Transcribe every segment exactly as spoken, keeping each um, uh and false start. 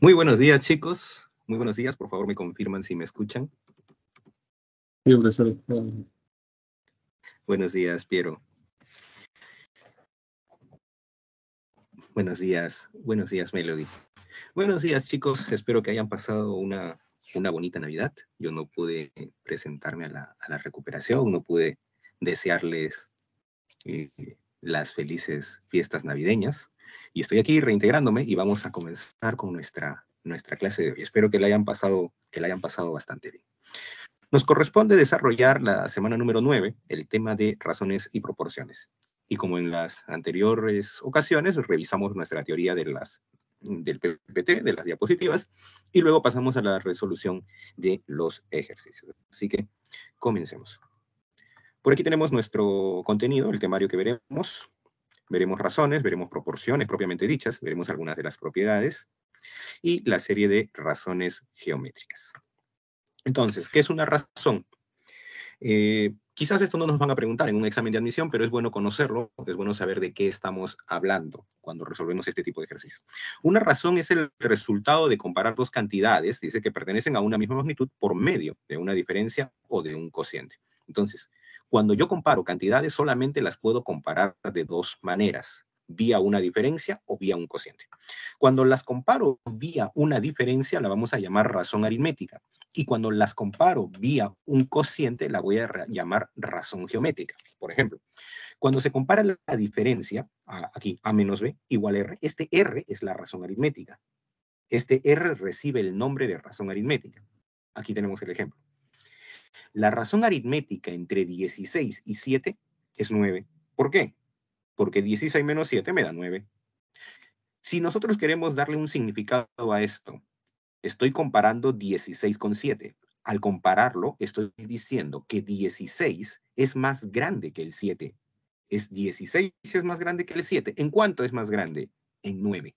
Muy buenos días, chicos. Muy buenos días. Por favor, me confirman si me escuchan. Sí, profesor. Buenos días, Piero. Buenos días. Buenos días, Melody. Buenos días, chicos. Espero que hayan pasado una, una bonita Navidad. Yo no pude presentarme a la, a la recuperación. No pude desearles eh, las felices fiestas navideñas. Y estoy aquí reintegrándome y vamos a comenzar con nuestra, nuestra clase de hoy. Espero que la hayan pasado, que la hayan pasado bastante bien. Nos corresponde desarrollar la semana número nueve, el tema de razones y proporciones. Y como en las anteriores ocasiones, revisamos nuestra teoría de las, del P P T, de las diapositivas, y luego pasamos a la resolución de los ejercicios. Así que comencemos. Por aquí tenemos nuestro contenido, el temario que veremos. Veremos razones, veremos proporciones propiamente dichas, veremos algunas de las propiedades y la serie de razones geométricas. Entonces, ¿qué es una razón? Eh, quizás esto no nos van a preguntar en un examen de admisión, pero es bueno conocerlo, es bueno saber de qué estamos hablando cuando resolvemos este tipo de ejercicios. Una razón es el resultado de comparar dos cantidades, dice que pertenecen a una misma magnitud por medio de una diferencia o de un cociente. Entonces, cuando yo comparo cantidades, solamente las puedo comparar de dos maneras, vía una diferencia o vía un cociente. Cuando las comparo vía una diferencia, la vamos a llamar razón aritmética. Y cuando las comparo vía un cociente, la voy a llamar razón geométrica. Por ejemplo, cuando se compara la diferencia, aquí A menos B igual R, este R es la razón aritmética. Este R recibe el nombre de razón aritmética. Aquí tenemos el ejemplo. La razón aritmética entre dieciséis y siete es nueve. ¿Por qué? Porque dieciséis menos siete me da nueve. Si nosotros queremos darle un significado a esto, estoy comparando dieciséis con siete. Al compararlo, estoy diciendo que dieciséis es más grande que el siete. Es dieciséis es más grande que el siete. ¿En cuánto es más grande? En nueve.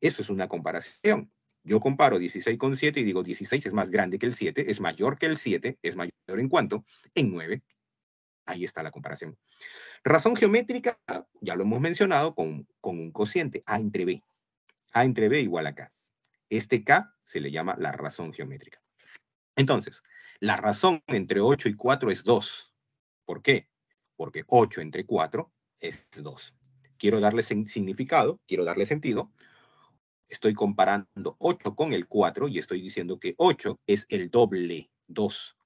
Eso es una comparación. Yo comparo dieciséis con siete y digo dieciséis es más grande que el siete, es mayor que el siete, es mayor en cuánto, en nueve. Ahí está la comparación. Razón geométrica, ya lo hemos mencionado, con, con un cociente, A entre B. A entre B igual a K. Este K se le llama la razón geométrica. Entonces, la razón entre ocho y cuatro es dos. ¿Por qué? Porque ocho entre cuatro es dos. Quiero darle significado, quiero darle sentido. Estoy comparando ocho con el cuatro y estoy diciendo que ocho es el doble, dos.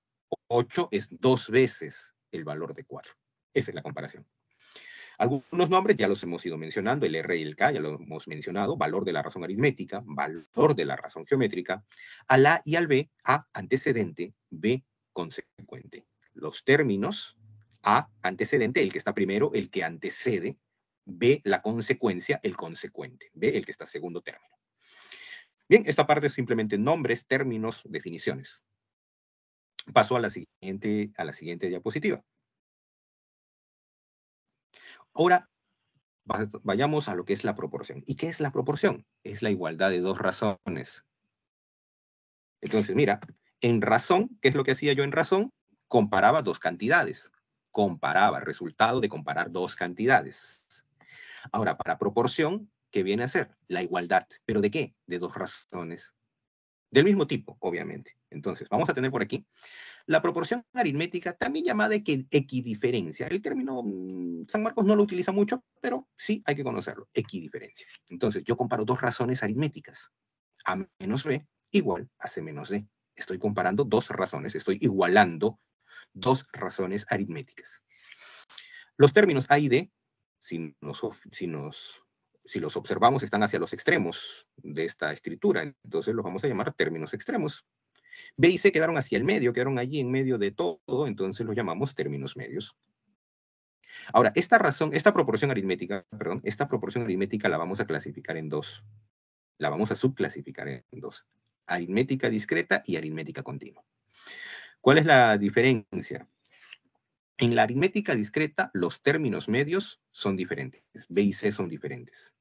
ocho es dos veces el valor de cuatro. Esa es la comparación. Algunos nombres ya los hemos ido mencionando, el R y el K ya lo hemos mencionado, valor de la razón aritmética, valor de la razón geométrica, al A y al B, A antecedente, B consecuente. Los términos, A antecedente, el que está primero, el que antecede, B la consecuencia, el consecuente, B el que está segundo término. Bien, esta parte es simplemente nombres, términos, definiciones. Paso a la siguiente, a la siguiente diapositiva. Ahora, vayamos a lo que es la proporción. ¿Y qué es la proporción? Es la igualdad de dos razones. Entonces, mira, en razón, ¿qué es lo que hacía yo en razón? Comparaba dos cantidades. Comparaba, resultado de comparar dos cantidades. Ahora, para proporción, ¿qué viene a ser? La igualdad. ¿Pero de qué? De dos razones. Del mismo tipo, obviamente. Entonces, vamos a tener por aquí la proporción aritmética, también llamada equidiferencia. El término San Marcos no lo utiliza mucho, pero sí hay que conocerlo. Equidiferencia. Entonces, yo comparo dos razones aritméticas. A menos B igual a C menos D. Estoy comparando dos razones. Estoy igualando dos razones aritméticas. Los términos A y D, Si nos, si, nos, si los observamos, están hacia los extremos de esta escritura. Entonces los vamos a llamar términos extremos. B y C quedaron hacia el medio, quedaron allí en medio de todo. Entonces los llamamos términos medios. Ahora, esta razón, esta proporción aritmética, perdón, esta proporción aritmética la vamos a clasificar en dos. La vamos a subclasificar en dos. Aritmética discreta y aritmética continua. ¿Cuál es la diferencia? En la aritmética discreta, los términos medios son diferentes. B y C son diferentes.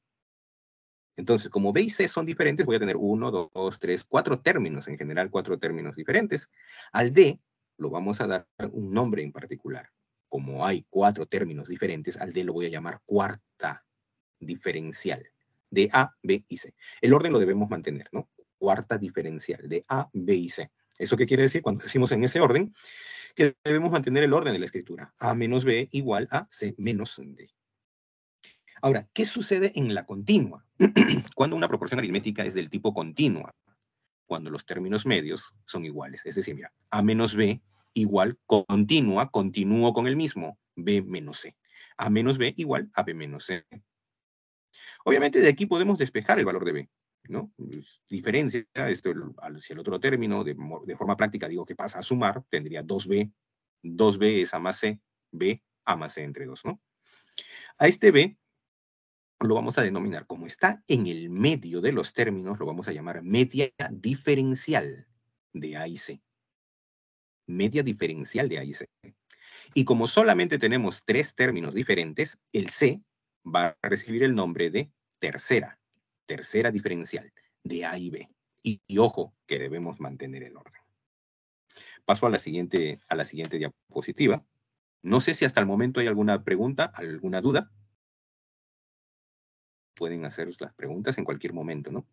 Entonces, como B y C son diferentes, voy a tener uno, dos, tres, cuatro términos. En general, cuatro términos diferentes. Al D lo vamos a dar un nombre en particular. Como hay cuatro términos diferentes, al D lo voy a llamar cuarta diferencial. de A, B y C. El orden lo debemos mantener, ¿no? Cuarta diferencial de A, B y C. ¿Eso qué quiere decir? Cuando decimos en ese orden, que debemos mantener el orden de la escritura. A menos B igual a C menos D. Ahora, ¿qué sucede en la continua? Cuando una proporción aritmética es del tipo continua, cuando los términos medios son iguales. Es decir, mira, A menos B igual continua, continúo con el mismo, B menos C. A menos B igual a B menos C. Obviamente de aquí podemos despejar el valor de B, ¿no? Diferencia, esto, hacia el otro término, de, de forma práctica digo que pasa a sumar, tendría dos B, dos B es A más C, B, A más C entre dos, ¿no? A este B lo vamos a denominar, como está en el medio de los términos, lo vamos a llamar media diferencial de A y C. Media diferencial de A y C. Y como solamente tenemos tres términos diferentes, el C va a recibir el nombre de tercera, tercera diferencial de A y B. Y, y ojo, que debemos mantener el orden. Paso a la siguiente, a la siguiente diapositiva. No sé si hasta el momento hay alguna pregunta, alguna duda. Pueden hacer las preguntas en cualquier momento, ¿no?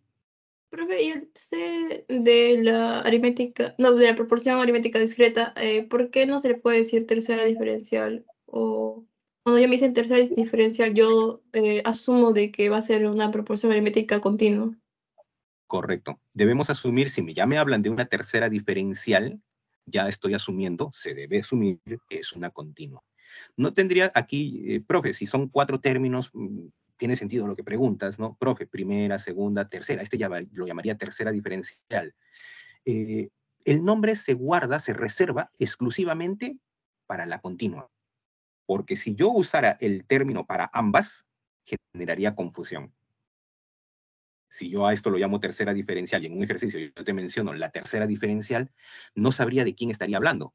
Profe, y el C de la aritmética, no, de la proporción aritmética discreta, eh, ¿por qué no se le puede decir tercera diferencial? O cuando ya me dicen tercera diferencial, yo eh, asumo de que va a ser una proporción aritmética continua. Correcto. Debemos asumir, si ya me hablan de una tercera diferencial, ya estoy asumiendo, se debe asumir que es una continua. No tendría aquí, eh, profe, si son cuatro términos... Tiene sentido lo que preguntas, ¿no? Profe, primera, segunda, tercera. Este ya va, lo llamaría tercera diferencial. Eh, el nombre se guarda, se reserva exclusivamente para la continua. Porque si yo usara el término para ambas, generaría confusión. Si yo a esto lo llamo tercera diferencial y en un ejercicio yo te menciono la tercera diferencial, no sabría de quién estaría hablando.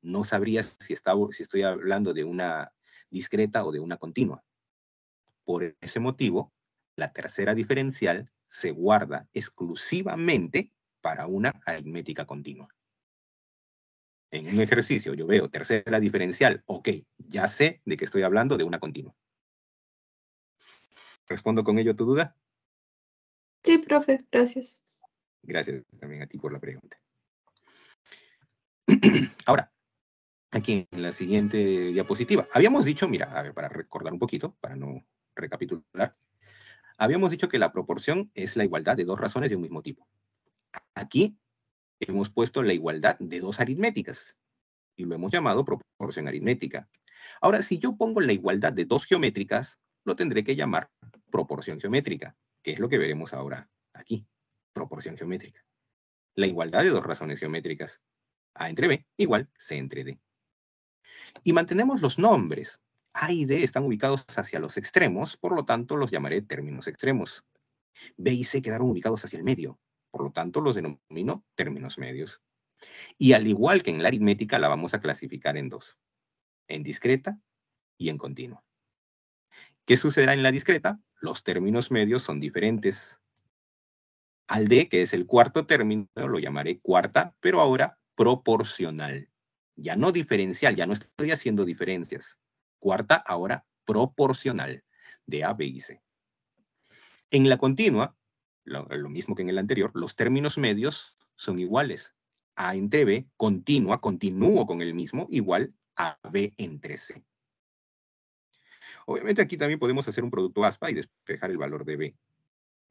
No sabría si, estaba, si estoy hablando de una discreta o de una continua. Por ese motivo, la tercera diferencial se guarda exclusivamente para una aritmética continua. En un ejercicio yo veo tercera diferencial, ok, ya sé de que estoy hablando de una continua. ¿Respondo con ello a tu duda? Sí, profe, gracias. Gracias también a ti por la pregunta. Ahora, aquí en la siguiente diapositiva, habíamos dicho, mira, a ver, para recordar un poquito, para no... recapitular, habíamos dicho que la proporción es la igualdad de dos razones de un mismo tipo. Aquí hemos puesto la igualdad de dos aritméticas y lo hemos llamado proporción aritmética. Ahora, si yo pongo la igualdad de dos geométricas, lo tendré que llamar proporción geométrica, que es lo que veremos ahora aquí, proporción geométrica. La igualdad de dos razones geométricas, A entre B igual C entre D. Y mantenemos los nombres. A y D están ubicados hacia los extremos, por lo tanto los llamaré términos extremos. B y C quedaron ubicados hacia el medio, por lo tanto los denomino términos medios. Y al igual que en la aritmética la vamos a clasificar en dos, en discreta y en continua. ¿Qué sucederá en la discreta? Los términos medios son diferentes. Al D, que es el cuarto término, lo llamaré cuarta, pero ahora proporcional. Ya no diferencial, ya no estoy haciendo diferencias. Cuarta, ahora proporcional, de A, B y C. En la continua, lo, lo mismo que en el anterior, los términos medios son iguales. A entre B, continua, continúo con el mismo, igual a B entre C. Obviamente aquí también podemos hacer un producto aspa y despejar el valor de B,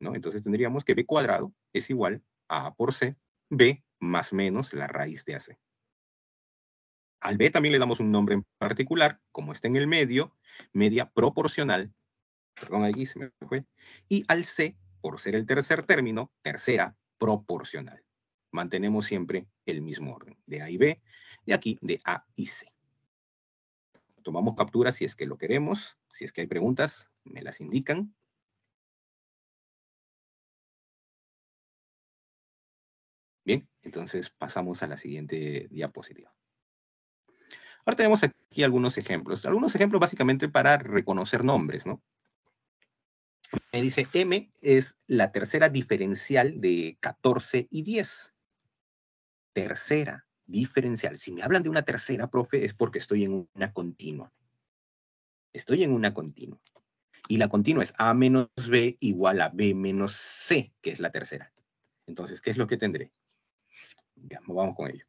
¿no? Entonces tendríamos que B cuadrado es igual a A por C, B más menos la raíz de A C. Al B también le damos un nombre en particular, como está en el medio, media proporcional, perdón, aquí se me fue, y al C, por ser el tercer término, tercera proporcional. Mantenemos siempre el mismo orden, de A y B, de aquí, de A y C. Tomamos captura si es que lo queremos, si es que hay preguntas, me las indican. Bien, entonces pasamos a la siguiente diapositiva. Ahora tenemos aquí algunos ejemplos. Algunos ejemplos básicamente para reconocer nombres, ¿no? Me dice M es la tercera diferencial de catorce y diez. Tercera diferencial. Si me hablan de una tercera, profe, es porque estoy en una continua. Estoy en una continua. Y la continua es A menos B igual a B menos C, que es la tercera. Entonces, ¿qué es lo que tendré? Ya, vamos con ello.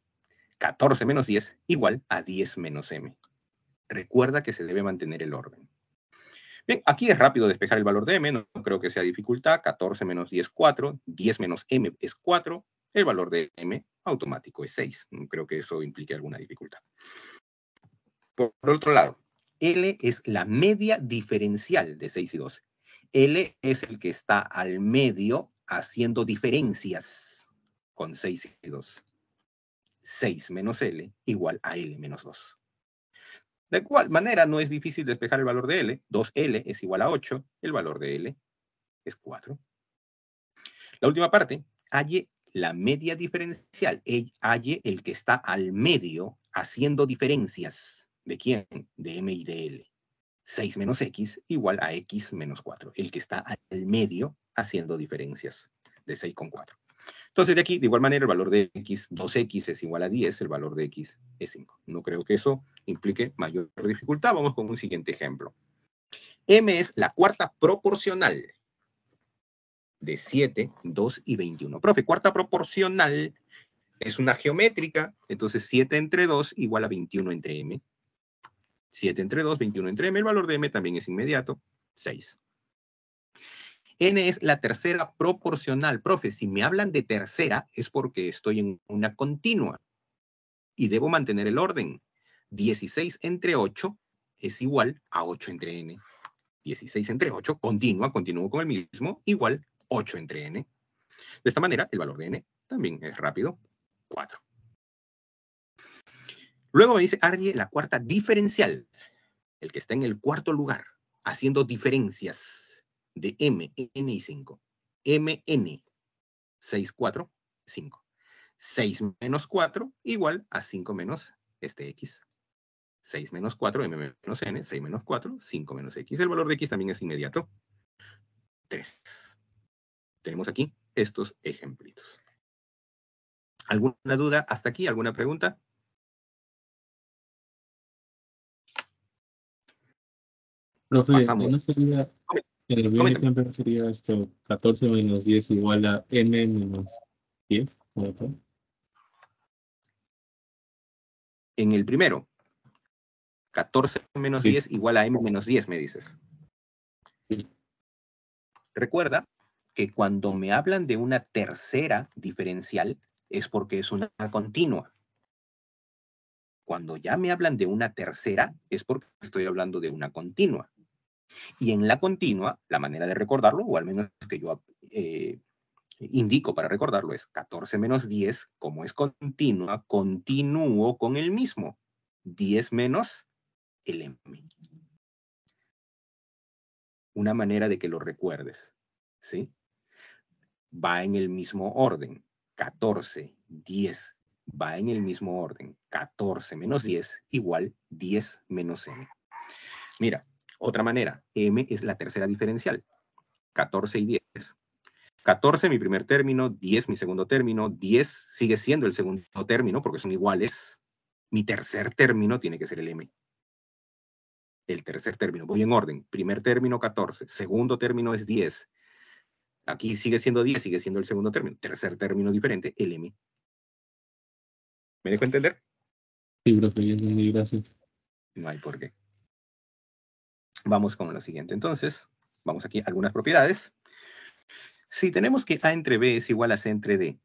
catorce menos diez igual a diez menos M. Recuerda que se debe mantener el orden. Bien, aquí es rápido despejar el valor de M, no creo que sea dificultad. catorce menos diez, cuatro. diez menos M es cuatro. El valor de M automático es seis. No creo que eso implique alguna dificultad. Por otro lado, L es la media diferencial de seis y doce. L es el que está al medio haciendo diferencias con seis y doce. seis menos L igual a L menos dos. De igual manera, no es difícil despejar el valor de L. dos L es igual a ocho. El valor de L es cuatro. La última parte, halle la media diferencial. Halle el que está al medio haciendo diferencias. ¿De quién? De M y de L. seis menos X igual a X menos cuatro. El que está al medio haciendo diferencias de seis con cuatro. Entonces, de aquí, de igual manera, el valor de X, dos X es igual a diez, el valor de X es cinco. No creo que eso implique mayor dificultad. Vamos con un siguiente ejemplo. M es la cuarta proporcional de siete, dos y veintiuno. Profe, cuarta proporcional es una geométrica, entonces siete entre dos igual a veintiuno entre M. siete entre dos, veintiuno entre M, el valor de M también es inmediato, seis. N es la tercera proporcional. Profe, si me hablan de tercera es porque estoy en una continua y debo mantener el orden. dieciséis entre ocho es igual a ocho entre N. dieciséis entre ocho, continua, continúo con el mismo, igual ocho entre N. De esta manera, el valor de N también es rápido, cuatro. Luego me dice, halle la cuarta diferencial, el que está en el cuarto lugar, haciendo diferencias de M, N y cinco. M, N, seis, cuatro, cinco. seis menos cuatro igual a cinco menos este X. seis menos cuatro, M menos N, seis menos cuatro, cinco menos X. El valor de X también es inmediato, tres. Tenemos aquí estos ejemplitos. ¿Alguna duda hasta aquí? ¿Alguna pregunta? Profe, pasamos. No sería... El bien siempre sería esto, catorce menos diez igual a M menos diez. En el primero, catorce menos sí. diez igual a M menos diez, me dices. Sí. Recuerda que cuando me hablan de una tercera diferencial es porque es una continua. Cuando ya me hablan de una tercera es porque estoy hablando de una continua. Y en la continua, la manera de recordarlo, o al menos que yo eh, indico para recordarlo, es catorce menos diez, como es continua, continúo con el mismo. diez menos el M. Una manera de que lo recuerdes, ¿sí? Va en el mismo orden. catorce, diez, va en el mismo orden. catorce menos diez igual diez menos M. Mira. Otra manera, M es la tercera diferencial, catorce y diez. catorce mi primer término, diez mi segundo término, diez sigue siendo el segundo término porque son iguales. Mi tercer término tiene que ser el M. El tercer término, voy en orden, primer término catorce, segundo término es diez. Aquí sigue siendo diez, sigue siendo el segundo término, tercer término diferente, el M. ¿Me dejo entender? Sí, profe, ya entendí, gracias. No hay por qué. Vamos con lo siguiente, entonces. Vamos aquí a algunas propiedades. Si tenemos que A entre B es igual a C entre D.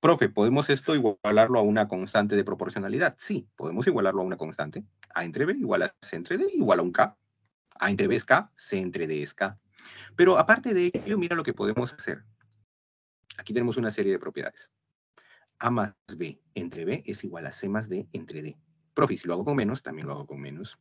Profe, ¿podemos esto igualarlo a una constante de proporcionalidad? Sí, podemos igualarlo a una constante. A entre B igual a C entre D igual a un K. A entre B es K, C entre D es K. Pero aparte de ello, mira lo que podemos hacer. Aquí tenemos una serie de propiedades. A más B entre B es igual a C más D entre D. Profe, si lo hago con menos, también lo hago con menos.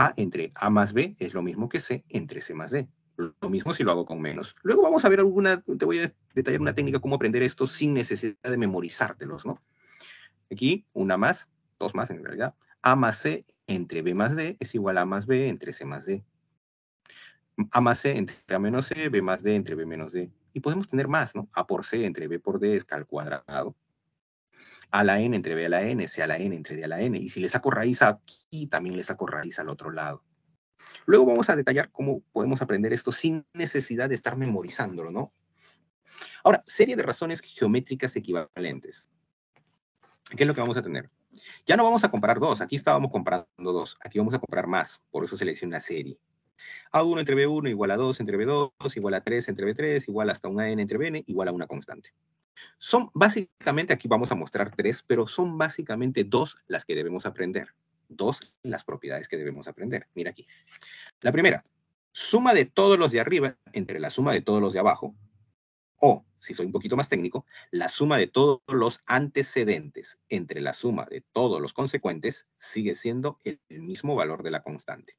A entre A más B es lo mismo que C entre C más D. Lo mismo si lo hago con menos. Luego vamos a ver alguna, te voy a detallar una técnica cómo aprender esto sin necesidad de memorizártelos, ¿no? Aquí, una más, dos más en realidad. A más C entre B más D es igual a A más B entre C más D. A más C entre A menos C, B más D entre B menos D. Y podemos tener más, ¿no? A por C entre B por D es K al cuadrado. A la N entre B a la N, C a la N entre D a la N. Y si le saco raíz aquí, también le saco raíz al otro lado. Luego vamos a detallar cómo podemos aprender esto sin necesidad de estar memorizándolo, ¿no? Ahora, serie de razones geométricas equivalentes. ¿Qué es lo que vamos a tener? Ya no vamos a comparar dos. Aquí estábamos comparando dos. Aquí vamos a comparar más. Por eso selecciona una serie. A uno entre B uno igual a dos entre B dos, igual a tres entre B tres, igual hasta una N entre Bn, igual a una constante. Son básicamente, aquí vamos a mostrar tres, pero son básicamente dos las que debemos aprender. Dos las propiedades que debemos aprender. Mira aquí. La primera, suma de todos los de arriba entre la suma de todos los de abajo. O, si soy un poquito más técnico, la suma de todos los antecedentes entre la suma de todos los consecuentes sigue siendo el mismo valor de la constante.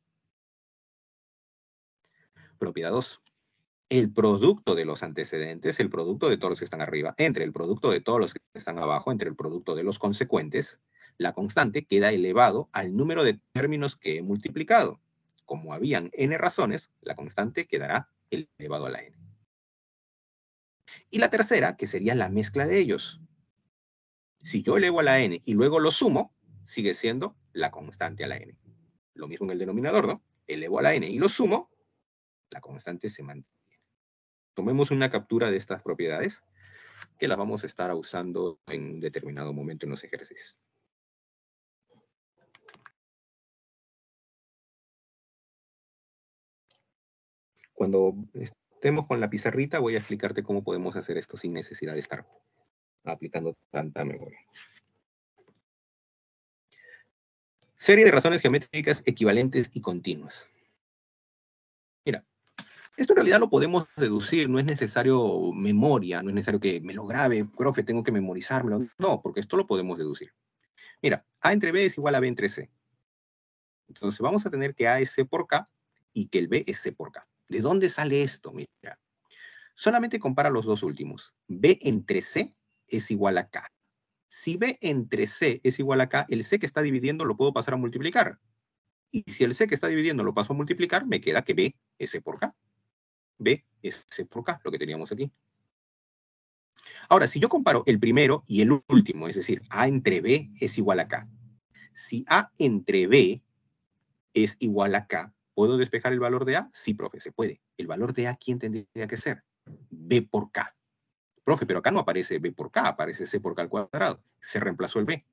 Propiedad dos. El producto de los antecedentes, el producto de todos los que están arriba, entre el producto de todos los que están abajo, entre el producto de los consecuentes, la constante queda elevado al número de términos que he multiplicado. Como habían n razones, la constante quedará elevado a la n. Y la tercera, que sería la mezcla de ellos. Si yo elevo a la n y luego lo sumo, sigue siendo la constante a la n. Lo mismo en el denominador, ¿no? Elevo a la n y lo sumo, la constante se mantiene. Tomemos una captura de estas propiedades que las vamos a estar usando en un determinado momento en los ejercicios. Cuando estemos con la pizarrita, voy a explicarte cómo podemos hacer esto sin necesidad de estar aplicando tanta memoria. Serie de razones geométricas equivalentes y continuas. Mira, esto en realidad lo podemos deducir, no es necesario memoria, no es necesario que me lo grabe, profe, tengo que memorizármelo. No, porque esto lo podemos deducir. Mira, A entre B es igual a B entre C. Entonces vamos a tener que A es C por K y que el B es C por K. ¿De dónde sale esto? Mira, solamente compara los dos últimos. B entre C es igual a K. Si B entre C es igual a K, el C que está dividiendo lo puedo pasar a multiplicar. Y si el C que está dividiendo lo paso a multiplicar, me queda que B es C por K. B es C por K, lo que teníamos aquí. Ahora, si yo comparo el primero y el último, es decir, A entre B es igual a K. Si A entre B es igual a K, ¿puedo despejar el valor de A? Sí, profe, se puede. ¿El valor de A quién tendría que ser? B por K. Profe, pero acá no aparece B por K, aparece C por K al cuadrado. Se reemplazó el B.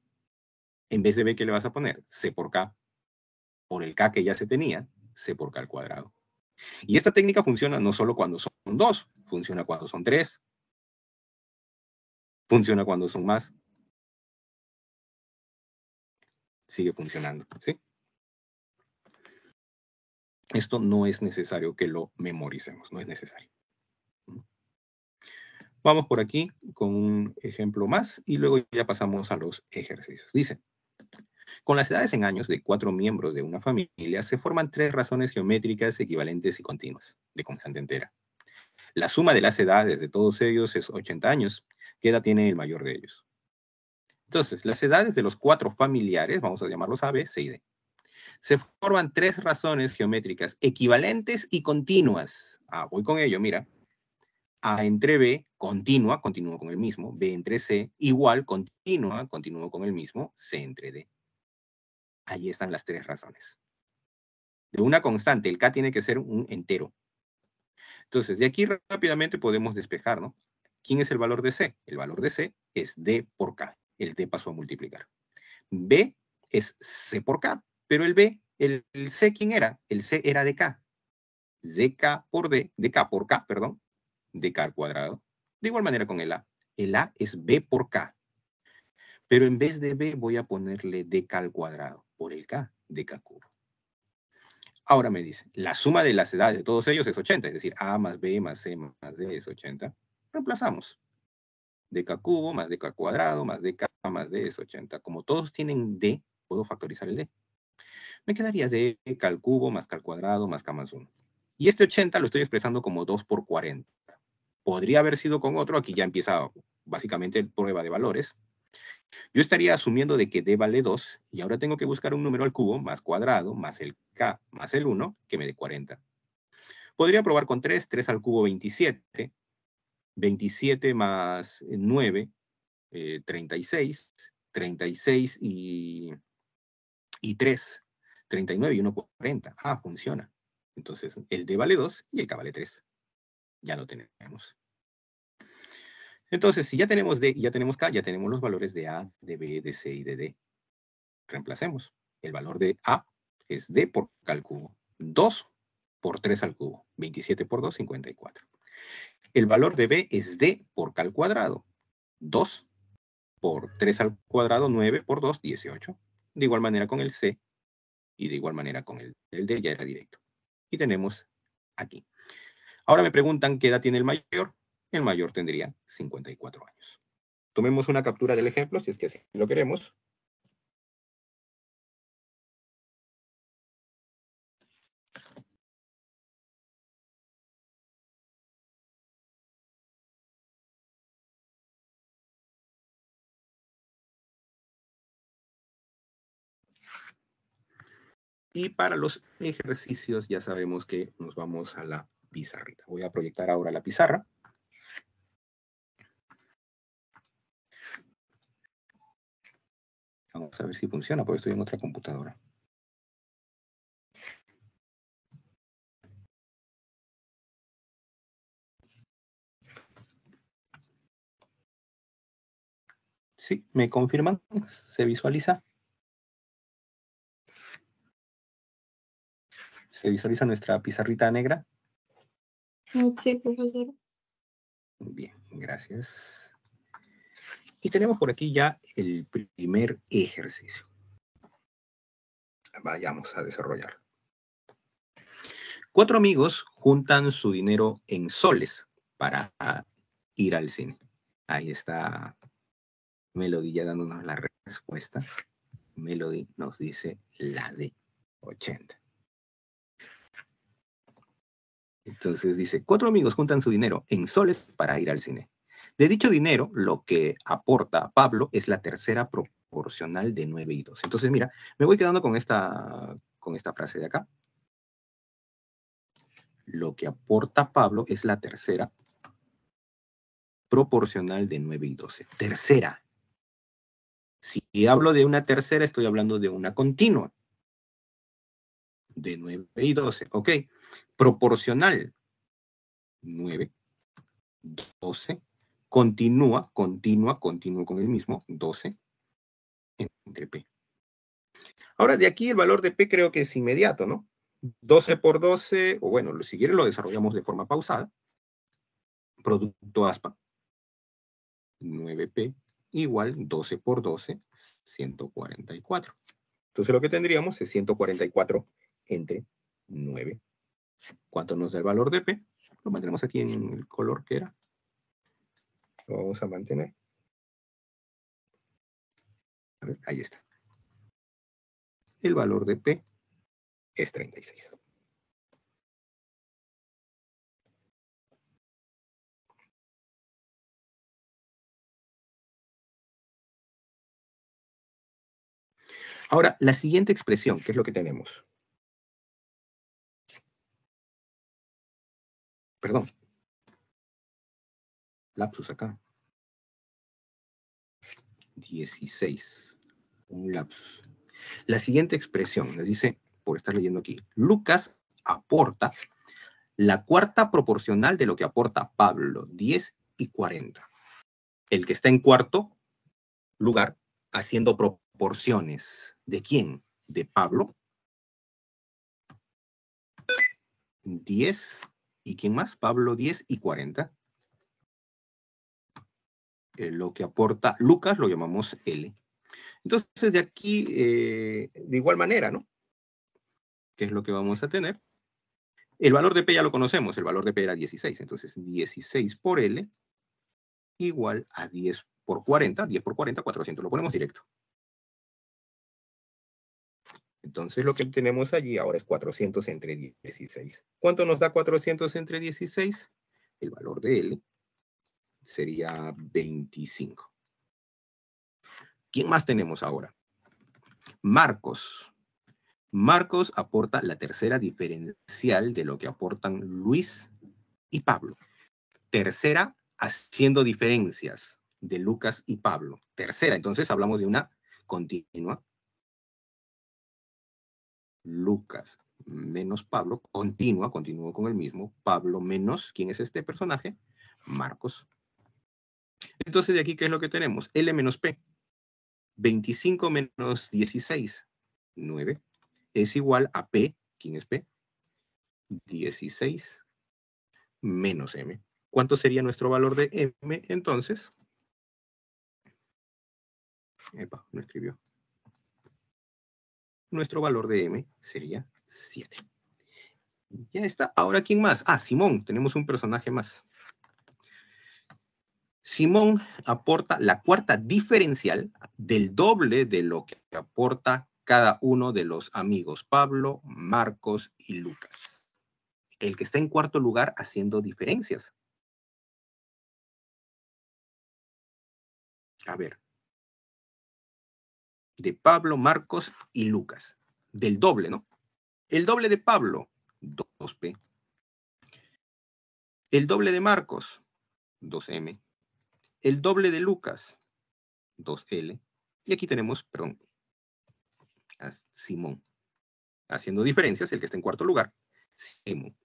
En vez de B, ¿qué le vas a poner? C por K. Por el K que ya se tenía, C por K al cuadrado. Y esta técnica funciona no solo cuando son dos, funciona cuando son tres, funciona cuando son más. Sigue funcionando, ¿sí? Esto no es necesario que lo memoricemos, no es necesario. Vamos por aquí con un ejemplo más y luego ya pasamos a los ejercicios. Dice: con las edades en años de cuatro miembros de una familia, se forman tres razones geométricas equivalentes y continuas, de constante entera. La suma de las edades de todos ellos es ochenta años. ¿Qué edad tiene el mayor de ellos? Entonces, las edades de los cuatro familiares, vamos a llamarlos A, B, C y D, se forman tres razones geométricas equivalentes y continuas. Ah, voy con ello, mira. A entre B, continua, continúo con el mismo. B entre C, igual, continua, continúo con el mismo. C entre D. Allí están las tres razones. De una constante, el K tiene que ser un entero. Entonces, de aquí rápidamente podemos despejar, ¿no? ¿Quién es el valor de C? El valor de C es D por K. El D pasó a multiplicar. B es C por K, pero el B, el, el C, ¿quién era? El C era de K. De K por D, de K por K, perdón, de K al cuadrado. De igual manera con el A. El A es B por K. Pero en vez de B voy a ponerle dK al cuadrado, por el K, dK cubo. Ahora me dice, la suma de las edades de todos ellos es ochenta, es decir, A más B más C más D es ochenta. Reemplazamos. dK cubo más dK cuadrado más dK más D es ochenta. Como todos tienen D, puedo factorizar el D. Me quedaría dK al cubo más K al cuadrado más K más uno. Y este ochenta lo estoy expresando como dos por cuarenta. Podría haber sido con otro, aquí ya empieza básicamente prueba de valores. Yo estaría asumiendo de que D vale dos, y ahora tengo que buscar un número al cubo, más cuadrado, más el K, más el uno, que me dé cuarenta. Podría probar con tres, tres al cubo, veintisiete. veintisiete más nueve, eh, treinta y seis. treinta y seis y, y tres. treinta y nueve y uno cuarenta. Ah, funciona. Entonces, el D vale dos y el K vale tres. Ya lo tenemos. Entonces, si ya tenemos D y ya tenemos K, ya tenemos los valores de A, de B, de C y de D. Reemplacemos. El valor de A es D por K al cubo. dos por tres al cubo. veintisiete por dos, cincuenta y cuatro. El valor de B es D por K al cuadrado. dos por tres al cuadrado, nueve por dos, dieciocho. De igual manera con el C y de igual manera con el, el D, ya era directo. Y tenemos aquí. Ahora me preguntan qué edad tiene el mayor. El mayor tendría cincuenta y cuatro años. Tomemos una captura del ejemplo, si es que así lo queremos. Y para los ejercicios ya sabemos que nos vamos a la pizarrita. Voy a proyectar ahora la pizarra. Vamos a ver si funciona, porque estoy en otra computadora. Sí, ¿me confirman? ¿Se visualiza? ¿Se visualiza nuestra pizarrita negra? Sí, profesor. Bien, gracias. Y tenemos por aquí ya el primer ejercicio. Vayamos a desarrollarlo. Cuatro amigos juntan su dinero en soles para ir al cine. Ahí está Melody ya dándonos la respuesta. Melody nos dice la de ochenta. Entonces dice, cuatro amigos juntan su dinero en soles para ir al cine. De dicho dinero, lo que aporta Pablo es la tercera proporcional de nueve y dos. Entonces, mira, me voy quedando con esta, con esta frase de acá. Lo que aporta Pablo es la tercera proporcional de nueve y doce. Tercera. Si hablo de una tercera, estoy hablando de una continua. De nueve y doce, ok. Proporcional, nueve, doce, continúa, continúa, continúa con el mismo, doce, entre P. Ahora, de aquí el valor de P creo que es inmediato, ¿no? doce por doce, o bueno, si quieres lo desarrollamos de forma pausada. Producto A S P A, nueve P igual doce por doce, ciento cuarenta y cuatro. Entonces lo que tendríamos es ciento cuarenta y cuatro entre nueve. ¿Cuánto nos da el valor de P? Lo mantenemos aquí en el color que era. Lo vamos a mantener. A ver, ahí está. El valor de P es treinta y seis. Ahora, la siguiente expresión, ¿qué es lo que tenemos? Perdón. Lapsus acá. dieciséis. Un lapsus. La siguiente expresión, les dice, por estar leyendo aquí, Lucas aporta la cuarta proporcional de lo que aporta Pablo, diez y cuarenta. El que está en cuarto lugar haciendo proporciones. ¿De quién? De Pablo. diez. ¿Y quién más? Pablo, diez y cuarenta. Eh, lo que aporta Lucas lo llamamos L. Entonces, de aquí, eh, de igual manera, ¿no? ¿Qué es lo que vamos a tener? El valor de P ya lo conocemos. El valor de P era dieciséis. Entonces, dieciséis por L igual a diez por cuarenta. diez por cuarenta, cuatrocientos. Lo ponemos directo. Entonces, lo que tenemos allí ahora es cuatrocientos entre dieciséis. ¿Cuánto nos da cuatrocientos entre dieciséis? El valor de L sería veinticinco. ¿Quién más tenemos ahora? Marcos. Marcos aporta la tercera diferencial de lo que aportan Luis y Pablo. Tercera haciendo diferencias de Lucas y Pablo. Tercera, entonces hablamos de una continua. Lucas menos Pablo, continúa, continúa con el mismo, Pablo menos, ¿quién es este personaje? Marcos. Entonces, de aquí, ¿qué es lo que tenemos? L menos P. veinticinco menos dieciséis, nueve, es igual a P, ¿quién es P? dieciséis menos M. ¿Cuánto sería nuestro valor de M, entonces? Epa, no escribió. Nuestro valor de M sería siete. Ya está. Ahora, ¿quién más? Ah, Simón. Tenemos un personaje más. Simón aporta la cuarta diferencial del doble de lo que aporta cada uno de los amigos Pablo, Marcos y Lucas. El que está en cuarto lugar haciendo diferencias. A ver. De Pablo, Marcos y Lucas. Del doble, ¿no? El doble de Pablo, dos P. El doble de Marcos, dos M. El doble de Lucas, dos L. Y aquí tenemos, perdón, a Simón. Haciendo diferencias, el que está en cuarto lugar, Simón.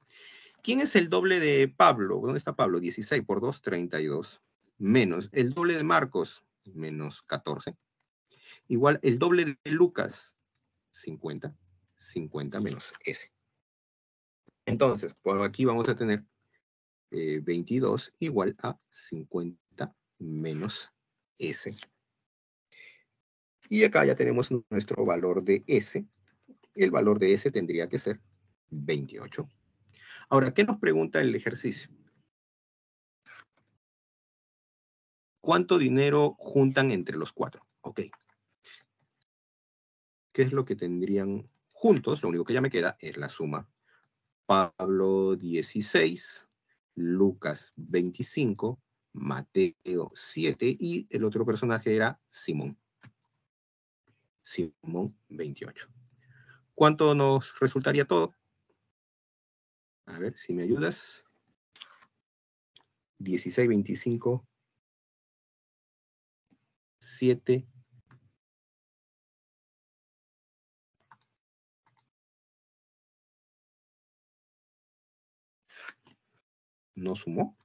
¿Quién es el doble de Pablo? ¿Dónde está Pablo? dieciséis por dos, treinta y dos. Menos el doble de Marcos, menos catorce. Igual el doble de Lucas, cincuenta. cincuenta menos S. Entonces, por aquí vamos a tener eh, veintidós igual a cincuenta. Menos S. Y acá ya tenemos nuestro valor de S. El valor de S tendría que ser veintiocho. Ahora, ¿qué nos pregunta el ejercicio? ¿Cuánto dinero juntan entre los cuatro? Ok. ¿Qué es lo que tendrían juntos? Lo único que ya me queda es la suma. Pablo dieciséis, Lucas veinticinco, Mateo siete y el otro personaje era Simón. Simón veintiocho. ¿Cuánto nos resultaría todo? A ver si me ayudas. dieciséis, veinticinco, siete. ¿No sumó?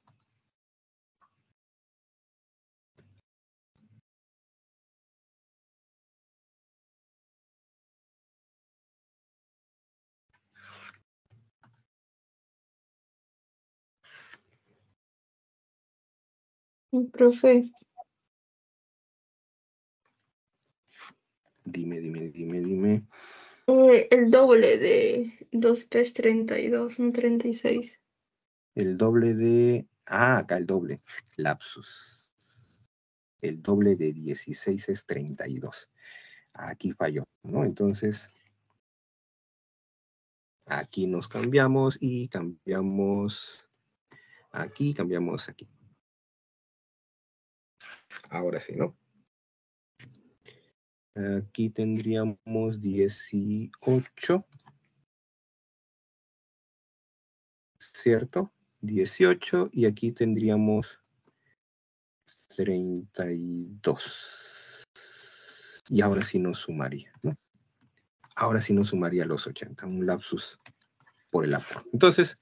Profe. Dime, dime, dime, dime. Eh, el doble de dos P es treinta y dos, no treinta y seis. El doble de... Ah, acá el doble. Lapsus. El doble de dieciséis es treinta y dos. Aquí falló, ¿no? Entonces, aquí nos cambiamos y cambiamos aquí, cambiamos aquí. Ahora sí, ¿no? Aquí tendríamos dieciocho. ¿Cierto? dieciocho. Y aquí tendríamos treinta y dos. Y ahora sí nos sumaría, ¿no? Ahora sí nos sumaría los ochenta. Un lapsus por el aporte. Entonces,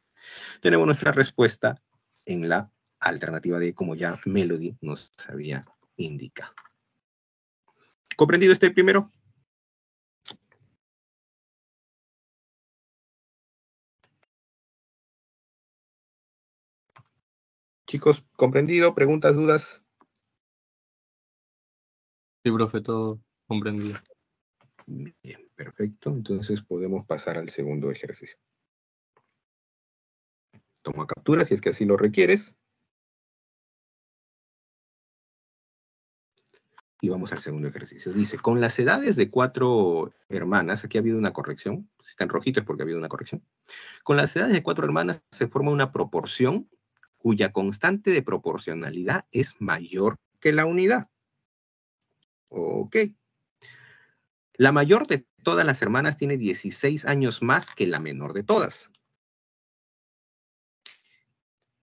tenemos nuestra respuesta en la alternativa D, como ya Melody nos había indicado. ¿Comprendido este primero? Chicos, ¿comprendido? ¿Preguntas, dudas? Sí, profe, todo comprendido. Bien, perfecto. Entonces podemos pasar al segundo ejercicio. Toma captura si es que así lo requieres. Y vamos al segundo ejercicio. Dice, con las edades de cuatro hermanas, aquí ha habido una corrección, si está en rojito es porque ha habido una corrección, con las edades de cuatro hermanas se forma una proporción cuya constante de proporcionalidad es mayor que la unidad. Ok. La mayor de todas las hermanas tiene dieciséis años más que la menor de todas.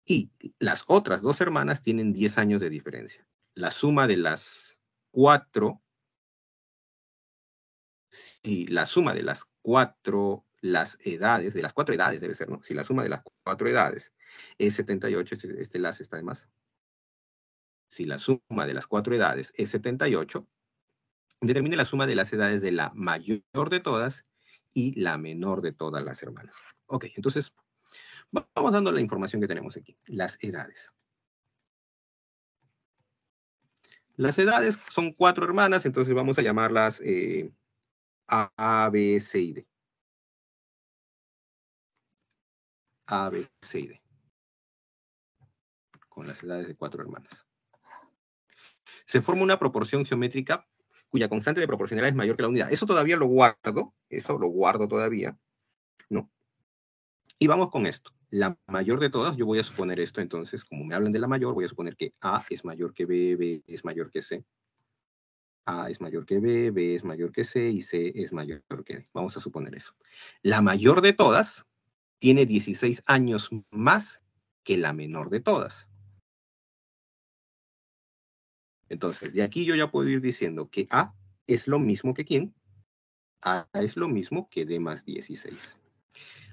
Y las otras dos hermanas tienen diez años de diferencia. La suma de las cuatro, si la suma de las cuatro las edades, de las cuatro edades debe ser, ¿no? Si la suma de las cuatro edades es setenta y ocho, este, este enlace está de más. Si la suma de las cuatro edades es setenta y ocho, determine la suma de las edades de la mayor de todas y la menor de todas las hermanas. Ok, entonces, vamos dando la información que tenemos aquí. Las edades. Las edades son cuatro hermanas, entonces vamos a llamarlas eh, A, A, B, C y D. A, B, C y D. Con las edades de cuatro hermanas. Se forma una proporción geométrica cuya constante de proporcionalidad es mayor que la unidad. Eso todavía lo guardo, eso lo guardo todavía, ¿no? Y vamos con esto. La mayor de todas, yo voy a suponer esto, entonces, como me hablan de la mayor, voy a suponer que A es mayor que B, B es mayor que C. A es mayor que B, B es mayor que C, y C es mayor que D. Vamos a suponer eso. La mayor de todas tiene dieciséis años más que la menor de todas. Entonces, de aquí yo ya puedo ir diciendo que A es lo mismo que ¿quién? A es lo mismo que D más dieciséis.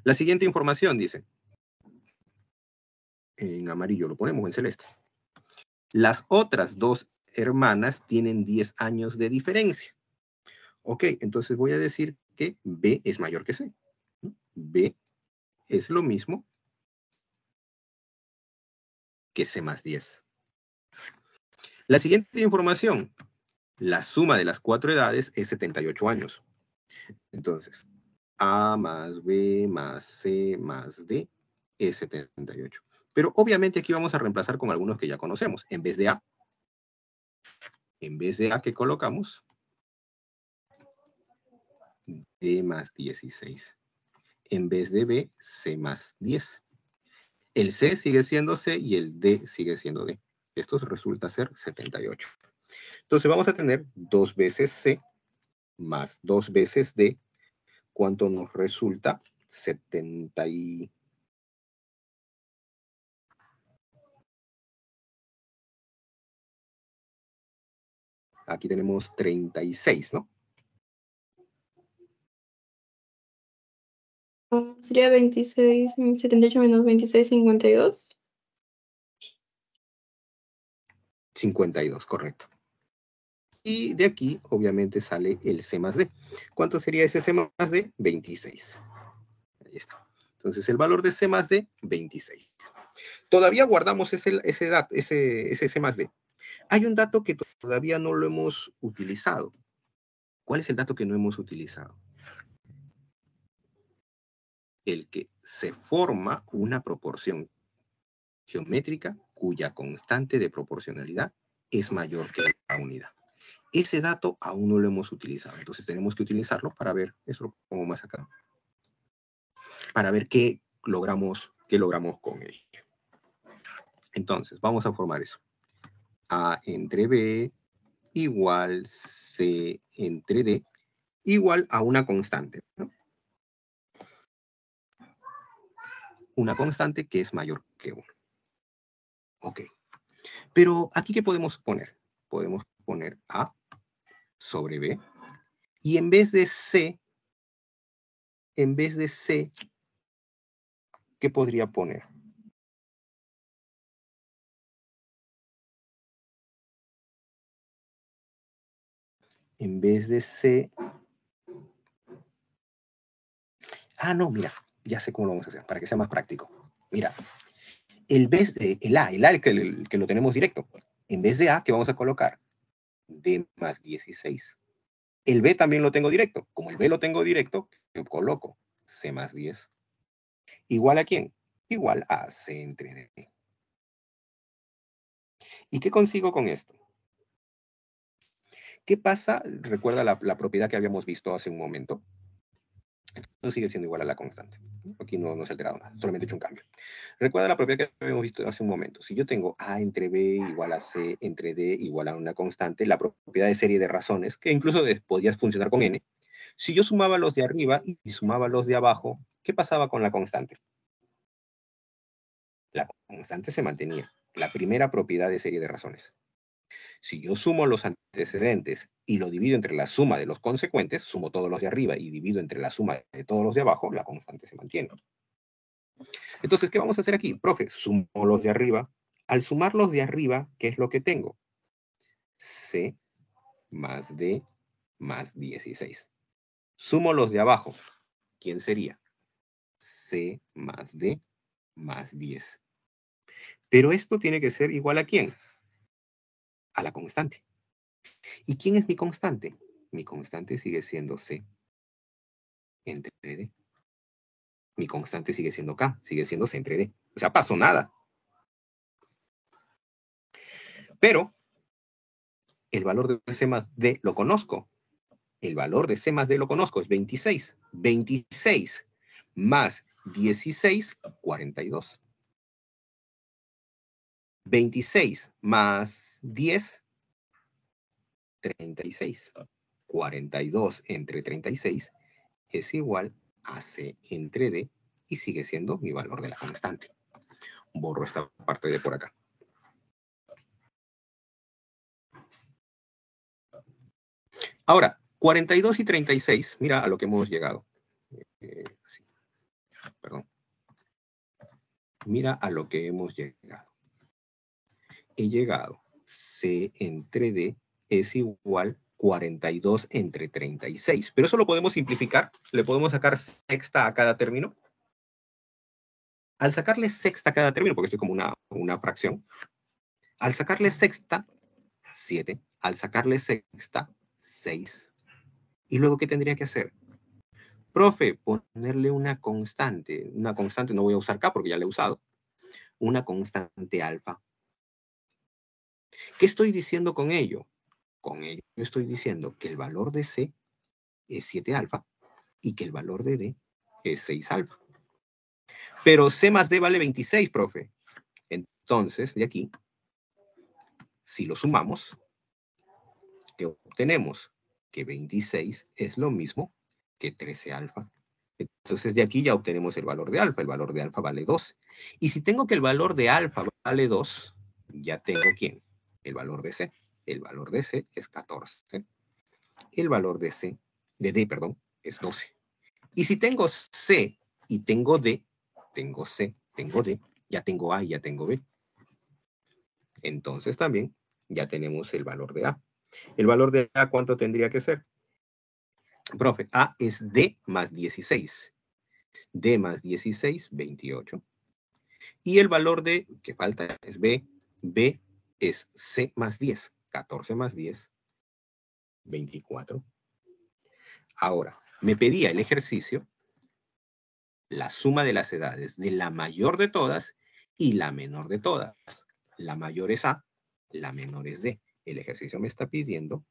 La siguiente información dice, en amarillo lo ponemos, en celeste. Las otras dos hermanas tienen diez años de diferencia. Ok, entonces voy a decir que B es mayor que C. B es lo mismo que C más diez. La siguiente información, la suma de las cuatro edades es setenta y ocho años. Entonces, A más B más C más D es setenta y ocho. Pero obviamente aquí vamos a reemplazar con algunos que ya conocemos. En vez de A, en vez de A que colocamos, D más dieciséis. En vez de B, C más diez. El C sigue siendo C y el D sigue siendo D. Esto resulta ser setenta y ocho. Entonces vamos a tener dos veces C más dos veces D. ¿Cuánto nos resulta? setenta y ocho. Aquí tenemos treinta y seis, ¿no? Sería veintiséis, setenta y ocho menos veintiséis, cincuenta y dos. cincuenta y dos, correcto. Y de aquí, obviamente, sale el C más D. ¿Cuánto sería ese C más D? veintiséis. Ahí está. Entonces, el valor de C más D, veintiséis. Todavía guardamos ese, ese, dat, ese, ese C más D. Hay un dato que todavía no lo hemos utilizado. ¿Cuál es el dato que no hemos utilizado? El que se forma una proporción geométrica cuya constante de proporcionalidad es mayor que la unidad. Ese dato aún no lo hemos utilizado, entonces tenemos que utilizarlo para ver, eso lo pongo más acá, para ver qué logramos, qué logramos con ello. Entonces, vamos a formar eso. A entre B igual C entre D igual a una constante, ¿no? Una constante que es mayor que uno. Ok. Pero aquí, ¿qué podemos poner? Podemos poner A sobre B. Y en vez de C, en vez de C, ¿qué podría poner? En vez de C... Ah, no, mira. Ya sé cómo lo vamos a hacer, para que sea más práctico. Mira, el, vez de, el A, el A el que, el que lo tenemos directo, en vez de A, ¿qué vamos a colocar? D más dieciséis. El B también lo tengo directo. Como el B lo tengo directo, yo coloco C más diez. ¿Igual a quién? Igual a C entre D. ¿Y qué consigo con esto? ¿Qué pasa? Recuerda la, la propiedad que habíamos visto hace un momento. Esto sigue siendo igual a la constante. Aquí no, no se ha alterado nada, solamente he hecho un cambio. Recuerda la propiedad que habíamos visto hace un momento. Si yo tengo A entre B igual a C entre D igual a una constante, la propiedad de serie de razones, que incluso de, podías funcionar con N, si yo sumaba los de arriba y sumaba los de abajo, ¿qué pasaba con la constante? La constante se mantenía. La primera propiedad de serie de razones. Si yo sumo los antecedentes y lo divido entre la suma de los consecuentes, sumo todos los de arriba y divido entre la suma de todos los de abajo, la constante se mantiene. Entonces, ¿qué vamos a hacer aquí? Profe, sumo los de arriba. Al sumar los de arriba, ¿qué es lo que tengo? C más D más dieciséis. Sumo los de abajo. ¿Quién sería? C más D más diez. Pero esto tiene que ser igual a ¿quién? A la constante. ¿Y quién es mi constante? Mi constante sigue siendo C entre D. Mi constante sigue siendo K, sigue siendo C entre D. O sea, pasó nada. Pero el valor de C más D lo conozco. El valor de C más D lo conozco, es veintiséis. veintiséis más dieciséis, cuarenta y dos. veintiséis más diez, treinta y seis. cuarenta y dos entre treinta y seis es igual a C entre D y sigue siendo mi valor de la constante. Borro esta parte de por acá. Ahora, cuarenta y dos y treinta y seis, mira a lo que hemos llegado. Eh, sí. Perdón. Mira a lo que hemos llegado. He llegado. C entre D es igual a cuarenta y dos entre treinta y seis. Pero eso lo podemos simplificar. Le podemos sacar sexta a cada término. Al sacarle sexta a cada término, porque esto es como una, una fracción. Al sacarle sexta, siete. Al sacarle sexta, seis. ¿Y luego qué tendría que hacer? Profe, ponerle una constante. Una constante, no voy a usar K porque ya la he usado. Una constante alfa. ¿Qué estoy diciendo con ello? Con ello estoy diciendo que el valor de C es siete alfa y que el valor de D es seis alfa. Pero C más D vale veintiséis, profe. Entonces, de aquí, si lo sumamos, ¿qué obtenemos? Que veintiséis es lo mismo que trece alfa. Entonces, de aquí ya obtenemos el valor de alfa. El valor de alfa vale doce. Y si tengo que el valor de alfa vale dos... ya tengo ¿quién? El valor de C. El valor de C es catorce. El valor de C, de D, perdón, es doce. Y si tengo C y tengo D, tengo C, tengo D, ya tengo A y ya tengo B. Entonces también ya tenemos el valor de A. ¿El valor de A cuánto tendría que ser? Profe, A es D más dieciséis. D más dieciséis, veintiocho. Y el valor de, que falta, es B. B es C más diez. catorce más diez, veinticuatro. Ahora, me pedía el ejercicio la suma de las edades de la mayor de todas y la menor de todas. La mayor es A, la menor es D. El ejercicio me está pidiendo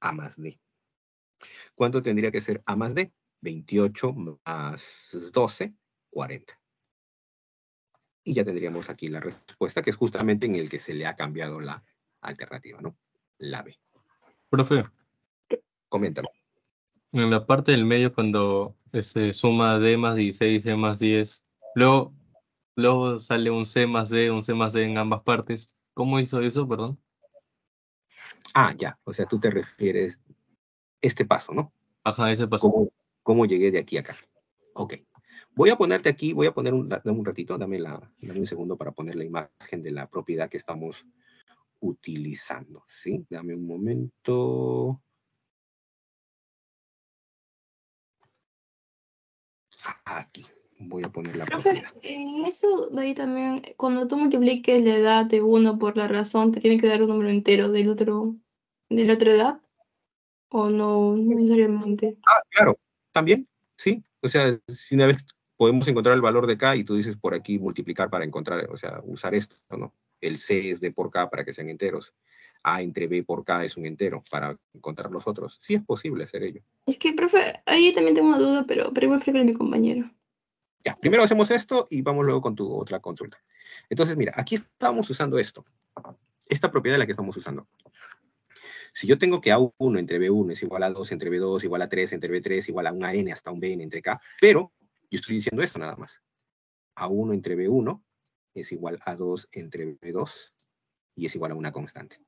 A más D. ¿Cuánto tendría que ser A más D? veintiocho más doce, cuarenta. Y ya tendríamos aquí la respuesta, que es justamente en el que se le ha cambiado la alternativa, ¿no? La B. Profe. Coméntalo. En la parte del medio, cuando se suma D más dieciséis, C más diez, luego, luego sale un C más D, un C más D en ambas partes. ¿Cómo hizo eso, perdón? Ah, ya. O sea, tú te refieres a este paso, ¿no? Ajá, ese paso. ¿Cómo, cómo llegué de aquí a acá? Ok. Voy a ponerte aquí, voy a poner un, dame un ratito, dame, la, dame un segundo para poner la imagen de la propiedad que estamos utilizando, ¿sí? Dame un momento. Aquí, voy a poner la Profe, propiedad. En eso de ahí también, cuando tú multipliques la edad de uno por la razón, ¿te tiene que dar un número entero del otro, de la otra edad? ¿O no necesariamente? Ah, claro, también, sí. O sea, si una vez podemos encontrar el valor de K y tú dices por aquí multiplicar para encontrar, o sea, usar esto, ¿no? El C es D por K para que sean enteros. A entre B por K es un entero para encontrar los otros. Sí es posible hacer ello. Es que, profe, ahí también tengo una duda, pero, pero igual fíjate a mi compañero. Ya, primero hacemos esto y vamos luego con tu otra consulta. Entonces, mira, aquí estamos usando esto. Esta propiedad es la que estamos usando. Si yo tengo que A uno entre B uno es igual a dos entre B dos, igual a tres entre B tres, igual a una N hasta un B N entre K, pero yo estoy diciendo esto nada más. A uno entre B uno es igual a dos entre B dos, y es igual a una constante.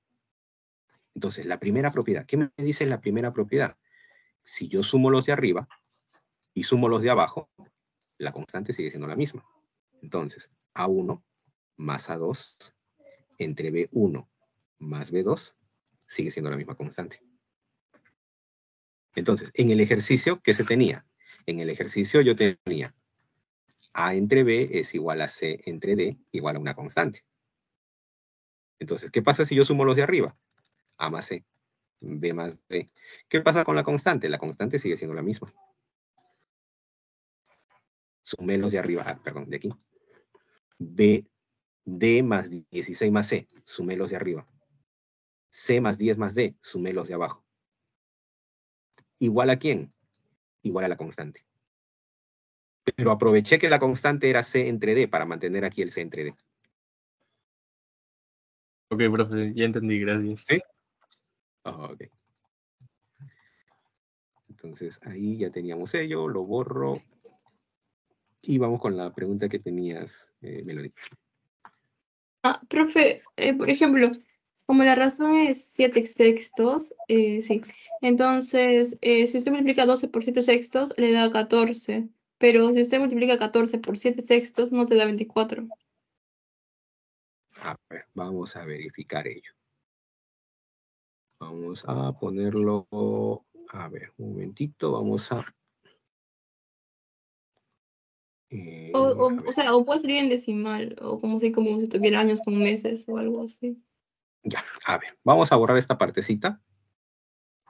Entonces, la primera propiedad. ¿Qué me dice la primera propiedad? Si yo sumo los de arriba y sumo los de abajo, la constante sigue siendo la misma. Entonces, A uno más A dos entre B uno más B dos sigue siendo la misma constante. Entonces, en el ejercicio, ¿qué se tenía? En el ejercicio yo tenía A entre B es igual a C entre D, igual a una constante. Entonces, ¿qué pasa si yo sumo los de arriba? A más C, B más D. ¿Qué pasa con la constante? La constante sigue siendo la misma. Sumé los de arriba, ah, perdón, de aquí. B, D más dieciséis más C, sumé los de arriba. C más diez más D, sumé los de abajo. ¿Igual a quién? Igual a la constante. Pero aproveché que la constante era C entre D para mantener aquí el C entre D. Ok, profe, ya entendí, gracias. ¿Sí? Oh, ok. Entonces, ahí ya teníamos ello, lo borro. Y vamos con la pregunta que tenías, eh, Melody. Ah, profe, eh, por ejemplo, como la razón es siete sextos, eh, sí. Entonces, eh, si usted multiplica doce por siete sextos, le da catorce. Pero si usted multiplica catorce por siete sextos, no te da veinticuatro. A ver, vamos a verificar ello. Vamos a ponerlo... A ver, un momentito, vamos a... Eh, o, o, a o sea, o puede salir en decimal, o como si, como si tuviera años con meses o algo así. Ya, a ver, vamos a borrar esta partecita.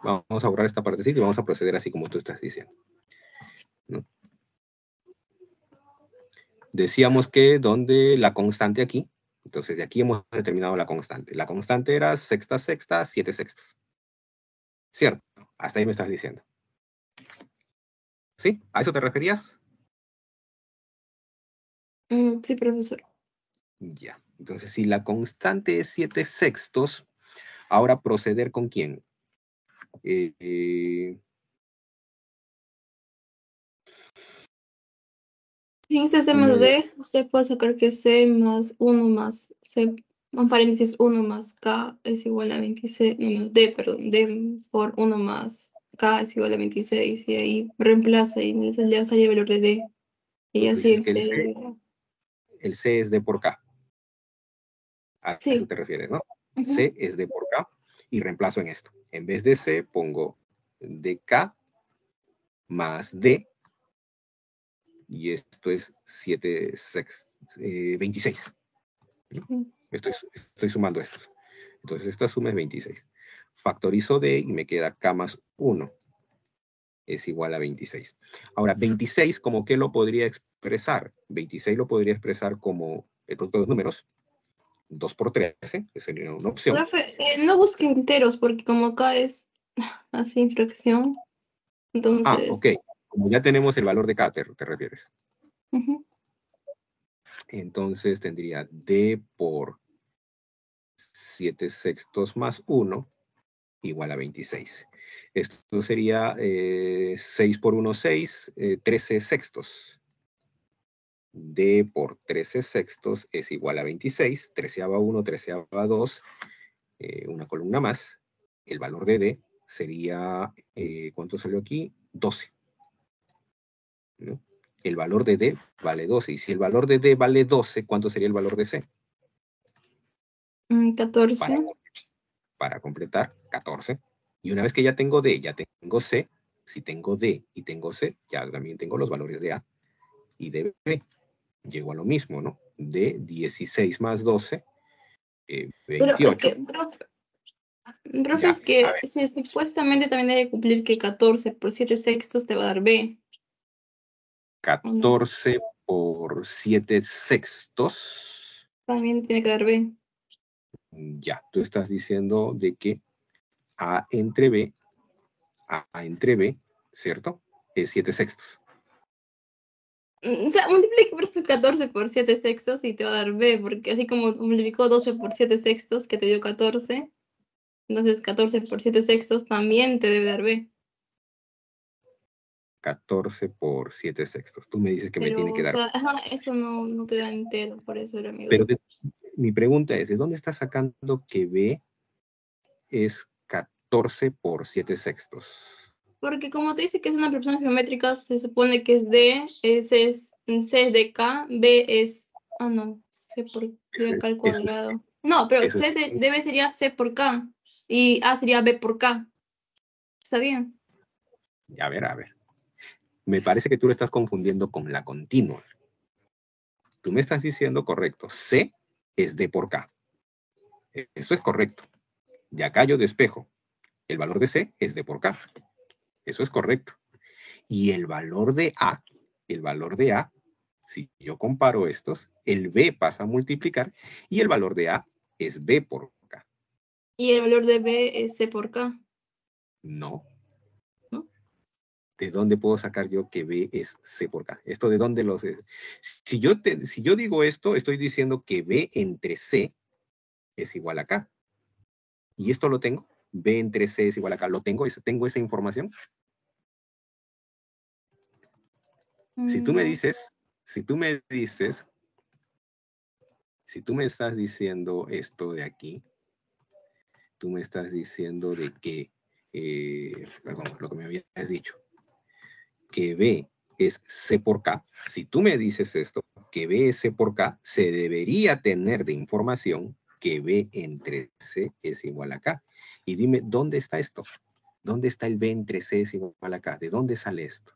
Vamos a borrar esta partecita y vamos a proceder así como tú estás diciendo. ¿No? Decíamos que donde la constante aquí, entonces de aquí hemos determinado la constante. La constante era sexta, sexta, siete sextos. ¿Cierto? Hasta ahí me estás diciendo. ¿Sí? ¿A eso te referías? Mm, sí, profesor. Ya. Entonces, si la constante es siete sextos, ahora proceder con quién. Eh, eh, En este C más D, usted puede sacar que C más uno más C, en paréntesis uno más K es igual a veintiséis, no, D, perdón, D por uno más K es igual a veintiséis, y ahí reemplaza y le sale el valor de D. Y así el C, el, C, el C es D por K. A sí. Eso te refieres, ¿no? Uh-huh. C es D por K y reemplazo en esto. En vez de C pongo D K más D. Y esto es siete, seis, eh, veintiséis. ¿No? Estoy, estoy sumando estos. Entonces, esta suma es veintiséis. Factorizo D y me queda K más uno. Es igual a veintiséis. Ahora, veintiséis, ¿cómo qué lo podría expresar? veintiséis lo podría expresar como el producto de los números. dos por trece, que sería una opción. Profe, eh, no busque enteros, porque como acá es así, fracción. Entonces... Ah, ok. Como ya tenemos el valor de K, te, te refieres. Uh-huh. Entonces tendría D por siete sextos más uno igual a veintiséis. Esto sería eh, seis por uno, seis, eh, trece sextos. D por trece sextos es igual a veintiséis. Treceava uno, treceava dos, eh, una columna más. El valor de D sería, eh, ¿cuánto salió aquí? doce. ¿No? El valor de D vale doce. Y si el valor de D vale doce, ¿cuánto sería el valor de C? catorce. Para, para completar, catorce. Y una vez que ya tengo D, ya tengo C. Si tengo D y tengo C, ya también tengo los valores de A y de B. Llego a lo mismo, ¿no? D, dieciséis más doce, eh, veintiocho. Pero es que, profe, profe ya, es que se, supuestamente también debe cumplir que catorce por siete sextos te va a dar B. catorce por siete sextos. También tiene que dar B. Ya, tú estás diciendo de que A entre B, A entre B, ¿cierto? Es siete sextos. O sea, multiplica catorce por siete sextos y te va a dar B, porque así como multiplicó doce por siete sextos, que te dio catorce, entonces catorce por siete sextos también te debe dar B. catorce por siete sextos. Tú me dices que pero, me tiene que dar. O sea, ajá, eso no, no te da entero, por eso era mi duda. Pero te, mi pregunta es, ¿de dónde está sacando que B es catorce por siete sextos? Porque como te dice que es una proporción geométrica, se supone que es D, S es, C es de K, B es... Ah, oh no, C por C, K al cuadrado. Es, no, pero C es, se, D B sería C por K y A sería B por K. ¿Está bien? A ver, a ver. Me parece que tú lo estás confundiendo con la continua. Tú me estás diciendo correcto. C es D por K. Eso es correcto. Y acá yo despejo. El valor de C es D por K. Eso es correcto. Y el valor de A, el valor de A, si yo comparo estos, el B pasa a multiplicar y el valor de A es B por K. ¿Y el valor de B es C por K? No. ¿De dónde puedo sacar yo que B es C por K? ¿Esto de dónde lo sé? Si yo, te, si yo digo esto, estoy diciendo que B entre C es igual a K. ¿Y esto lo tengo? B entre C es igual a K. ¿Lo tengo? ¿Tengo esa información? Mm. Si tú me dices, si tú me dices, si tú me estás diciendo esto de aquí, tú me estás diciendo de que, eh, perdón, lo que me habías dicho, que B es C por K, si tú me dices esto, que B es C por K, se debería tener de información que B entre C es igual a K. Y dime, ¿dónde está esto? ¿Dónde está el B entre C es igual a K? ¿De dónde sale esto?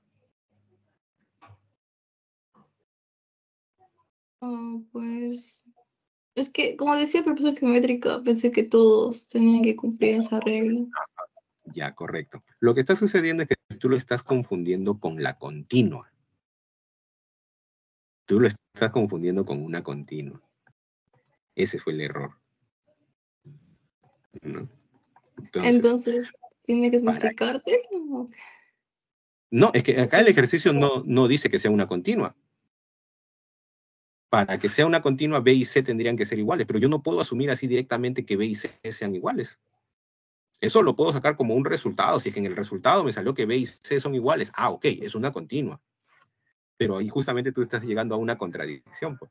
Oh, pues, es que, como decía, proporción geométrica, pensé que todos tenían que cumplir esa regla. Ya, correcto. Lo que está sucediendo es que tú lo estás confundiendo con la continua. Tú lo estás confundiendo con una continua. Ese fue el error. ¿No? Entonces, Entonces, ¿tiene que especificarte? Okay. No, es que acá el ejercicio no, no dice que sea una continua. Para que sea una continua, B y C tendrían que ser iguales, pero yo no puedo asumir así directamente que B y C sean iguales. Eso lo puedo sacar como un resultado. Si es que en el resultado me salió que B y C son iguales, ah, ok, es una continua. Pero ahí justamente tú estás llegando a una contradicción, pues.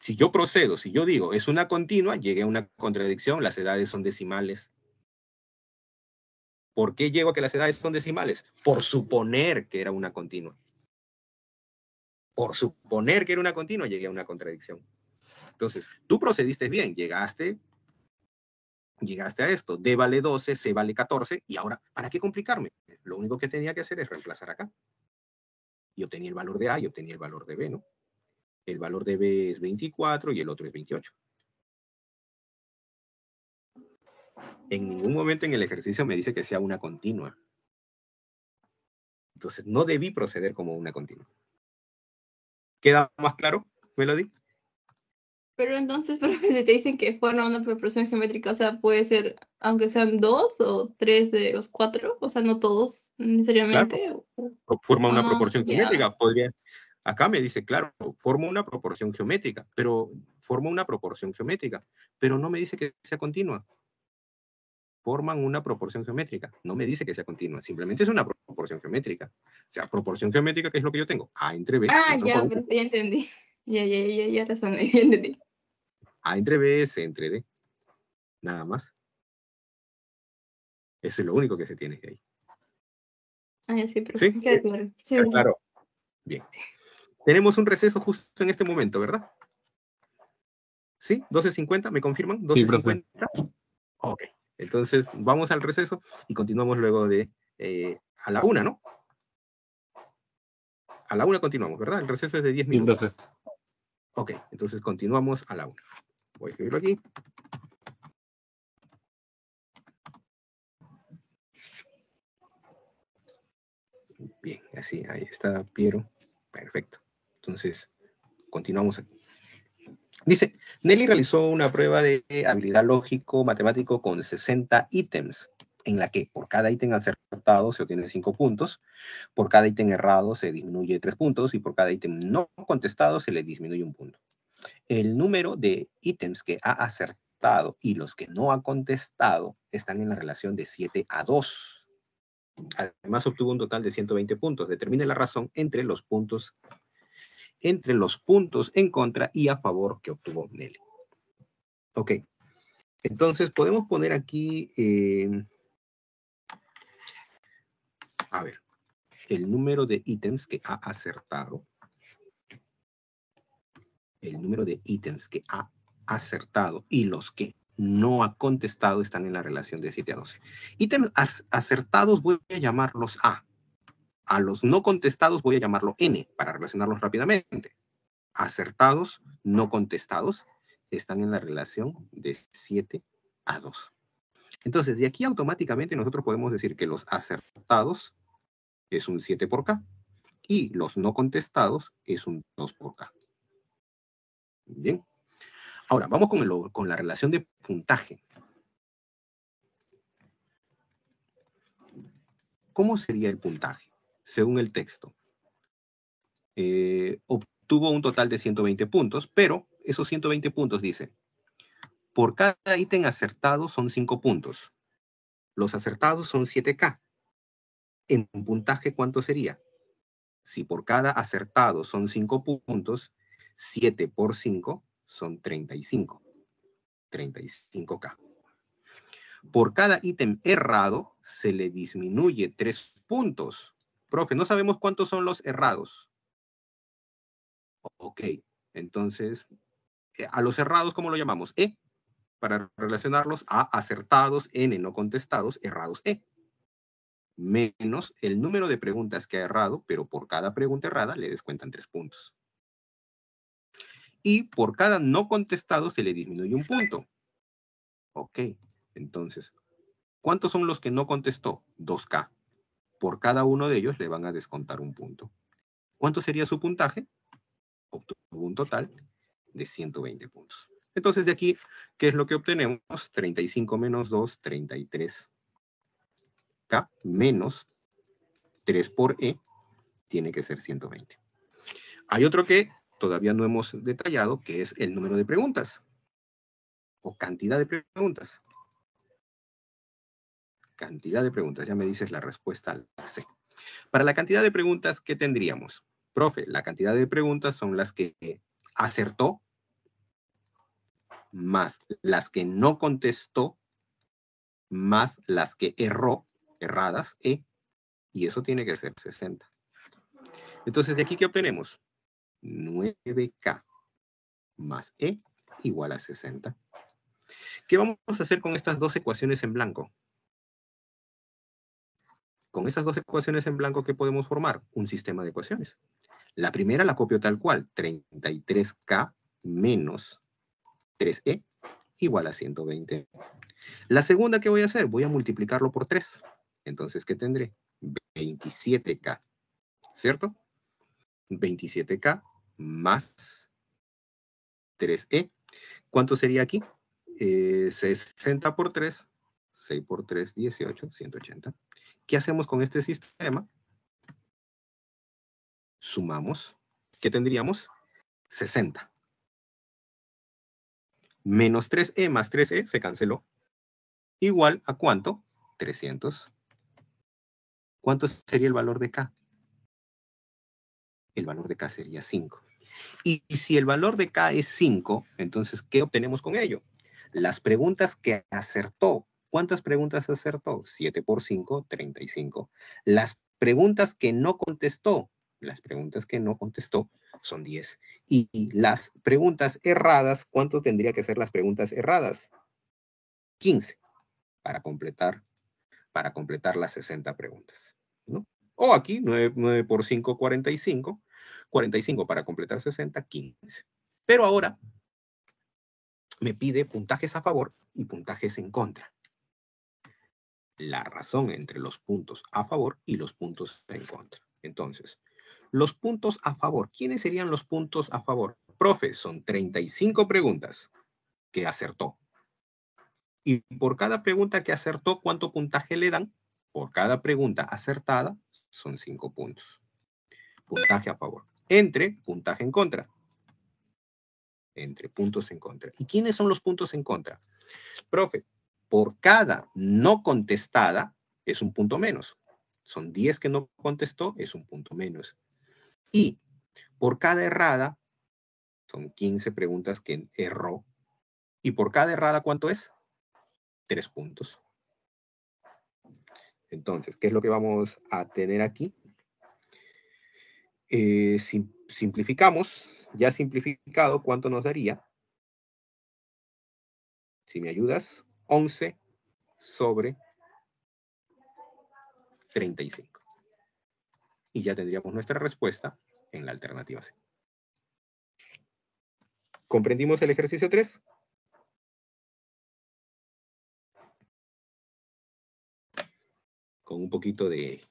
Si yo procedo, si yo digo, es una continua, llegué a una contradicción, las edades son decimales. ¿Por qué llego a que las edades son decimales? Por suponer que era una continua. Por suponer que era una continua, llegué a una contradicción. Entonces, tú procediste bien, llegaste, llegaste a esto. D vale doce, C vale catorce, y ahora, ¿para qué complicarme? Lo único que tenía que hacer es reemplazar acá. Yo tenía el valor de A, yo tenía el valor de B, ¿no? El valor de B es veinticuatro y el otro es veintiocho. En ningún momento en el ejercicio me dice que sea una continua. Entonces, no debí proceder como una continua. ¿Queda más claro, Melody? Pero entonces, profe, si te dicen que forma una proporción geométrica, o sea, puede ser, aunque sean dos o tres de los cuatro, o sea, no todos necesariamente. Claro. O forma una ah, proporción yeah. geométrica, podría... Acá me dice, claro, formo una proporción geométrica, pero formo una proporción geométrica, pero no me dice que sea continua. Forman una proporción geométrica, no me dice que sea continua, simplemente es una proporción geométrica. O sea, proporción geométrica, ¿qué es lo que yo tengo? A entre B. Ah, ya, pero ya entendí. Ya, ya, ya, ya razoné, ya entendí. A entre B, C entre D. Nada más. Eso es lo único que se tiene ahí. Ah, sí, pero ¿sí? Queda claro. Sí, sí, claro. Bien. Sí. Tenemos un receso justo en este momento, ¿verdad? ¿Sí? ¿doce cincuenta? ¿Me confirman? ¿doce cincuenta? Sí, ok. Entonces, vamos al receso y continuamos luego de... Eh, a la una, ¿no? A la una continuamos, ¿verdad? El receso es de diez minutos. Sí, ok, entonces continuamos a la una. Voy a escribirlo aquí. Bien, así, ahí está Piero. Perfecto. Entonces, continuamos aquí. Dice, Nelly realizó una prueba de habilidad lógico-matemático con sesenta ítems, en la que por cada ítem acertado se obtienen cinco puntos, por cada ítem errado se disminuye tres puntos, y por cada ítem no contestado se le disminuye un punto. El número de ítems que ha acertado y los que no ha contestado están en la relación de siete a dos. Además obtuvo un total de ciento veinte puntos. Determine la razón entre los puntos entre los puntos en contra y a favor que obtuvo Nelly. Ok. Entonces, podemos poner aquí, eh, a ver, el número de ítems que ha acertado. El número de ítems que ha acertado y los que no ha contestado están en la relación de siete a doce. Ítems acertados voy a llamarlos A. A los no contestados voy a llamarlo N para relacionarlos rápidamente. Acertados, no contestados, están en la relación de siete a dos. Entonces, de aquí automáticamente nosotros podemos decir que los acertados es un siete por K y los no contestados es un dos por K. Bien. Ahora, vamos con, el, con la relación de puntaje. ¿Cómo sería el puntaje? Según el texto, eh, obtuvo un total de ciento veinte puntos, pero esos ciento veinte puntos, dice, por cada ítem acertado son cinco puntos. Los acertados son siete K. En puntaje, ¿cuánto sería? Si por cada acertado son cinco puntos, siete por cinco son treinta y cinco. treinta y cinco K. Por cada ítem errado, se le disminuye tres puntos. Profe, no sabemos cuántos son los errados. Ok, entonces, a los errados, ¿cómo lo llamamos? E, para relacionarlos a acertados, N no contestados, errados, E. Menos el número de preguntas que ha errado, pero por cada pregunta errada le descuentan tres puntos. Y por cada no contestado se le disminuye un punto. Ok, entonces, ¿cuántos son los que no contestó? dos K. Por cada uno de ellos le van a descontar un punto. ¿Cuánto sería su puntaje? Obtuvo un total de ciento veinte puntos. Entonces, de aquí, ¿qué es lo que obtenemos? treinta y cinco menos dos, treinta y tres K menos tres por E, tiene que ser ciento veinte. Hay otro que todavía no hemos detallado, que es el número de preguntas, o cantidad de preguntas. Cantidad de preguntas, ya me dices la respuesta a la C. Para la cantidad de preguntas, ¿qué tendríamos? Profe, la cantidad de preguntas son las que acertó más las que no contestó más las que erró, erradas, E, y eso tiene que ser sesenta. Entonces, ¿de aquí qué obtenemos? nueve K más E igual a sesenta. ¿Qué vamos a hacer con estas dos ecuaciones en blanco? Con esas dos ecuaciones en blanco, ¿qué podemos formar? Un sistema de ecuaciones. La primera la copio tal cual. treinta y tres K menos tres E igual a ciento veinte. La segunda, ¿qué voy a hacer? Voy a multiplicarlo por tres. Entonces, ¿qué tendré? veintisiete K. ¿Cierto? veintisiete K más tres E. ¿Cuánto sería aquí? Eh, sesenta por tres. seis por tres, dieciocho, ciento ochenta. ¿Qué hacemos con este sistema? Sumamos. ¿Qué tendríamos? sesenta. Menos tres E más tres E se canceló. Igual a ¿cuánto? trescientos. ¿Cuánto sería el valor de K? El valor de K sería cinco. Y, y si el valor de K es cinco, entonces, ¿qué obtenemos con ello? Las preguntas que acertó. ¿Cuántas preguntas acertó? siete por cinco, treinta y cinco. Las preguntas que no contestó, las preguntas que no contestó son diez. Y, y las preguntas erradas, ¿cuánto tendría que ser las preguntas erradas? quince, para completar, para completar las sesenta preguntas, ¿no? O aquí, nueve, nueve por cinco, cuarenta y cinco. cuarenta y cinco para completar sesenta, quince. Pero ahora me pide puntajes a favor y puntajes en contra. La razón entre los puntos a favor y los puntos en contra. Entonces, los puntos a favor. ¿Quiénes serían los puntos a favor? Profe, son treinta y cinco preguntas que acertó. Y por cada pregunta que acertó, ¿cuánto puntaje le dan? Por cada pregunta acertada, son cinco puntos. Puntaje a favor. Entre puntaje en contra. Entre puntos en contra. ¿Y quiénes son los puntos en contra? Profe, por cada no contestada es un punto menos. Son diez que no contestó, es un punto menos. Y Por cada errada, son quince preguntas que erró. Y por cada errada, ¿cuánto es? tres puntos. Entonces, ¿qué es lo que vamos a tener aquí? Eh, sim- simplificamos. Ya simplificado, ¿cuánto nos daría? Si me ayudas, once sobre treinta y cinco. Y ya tendríamos nuestra respuesta en la alternativa C. ¿Comprendimos el ejercicio tres? Con un poquito de,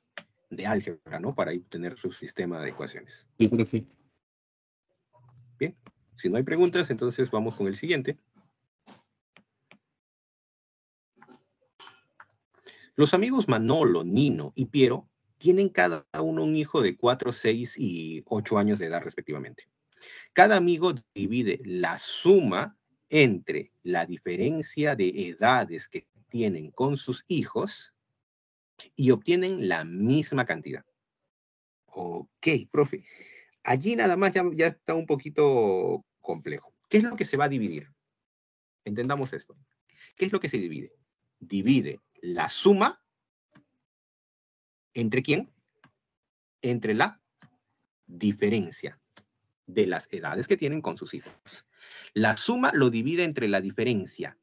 de álgebra, ¿no? Para obtener su sistema de ecuaciones. Sí, perfecto. Bien. Si no hay preguntas, entonces vamos con el siguiente. Los amigos Manolo, Nino y Piero tienen cada uno un hijo de cuatro, seis y ocho años de edad respectivamente. Cada amigo divide la suma entre la diferencia de edades que tienen con sus hijos y obtienen la misma cantidad. Ok, profe. Allí nada más ya, ya está un poquito complejo. ¿Qué es lo que se va a dividir? Entendamos esto. ¿Qué es lo que se divide? Divide la suma, ¿entre quién? Entre la diferencia de las edades que tienen con sus hijos. La suma lo divide entre la diferencia.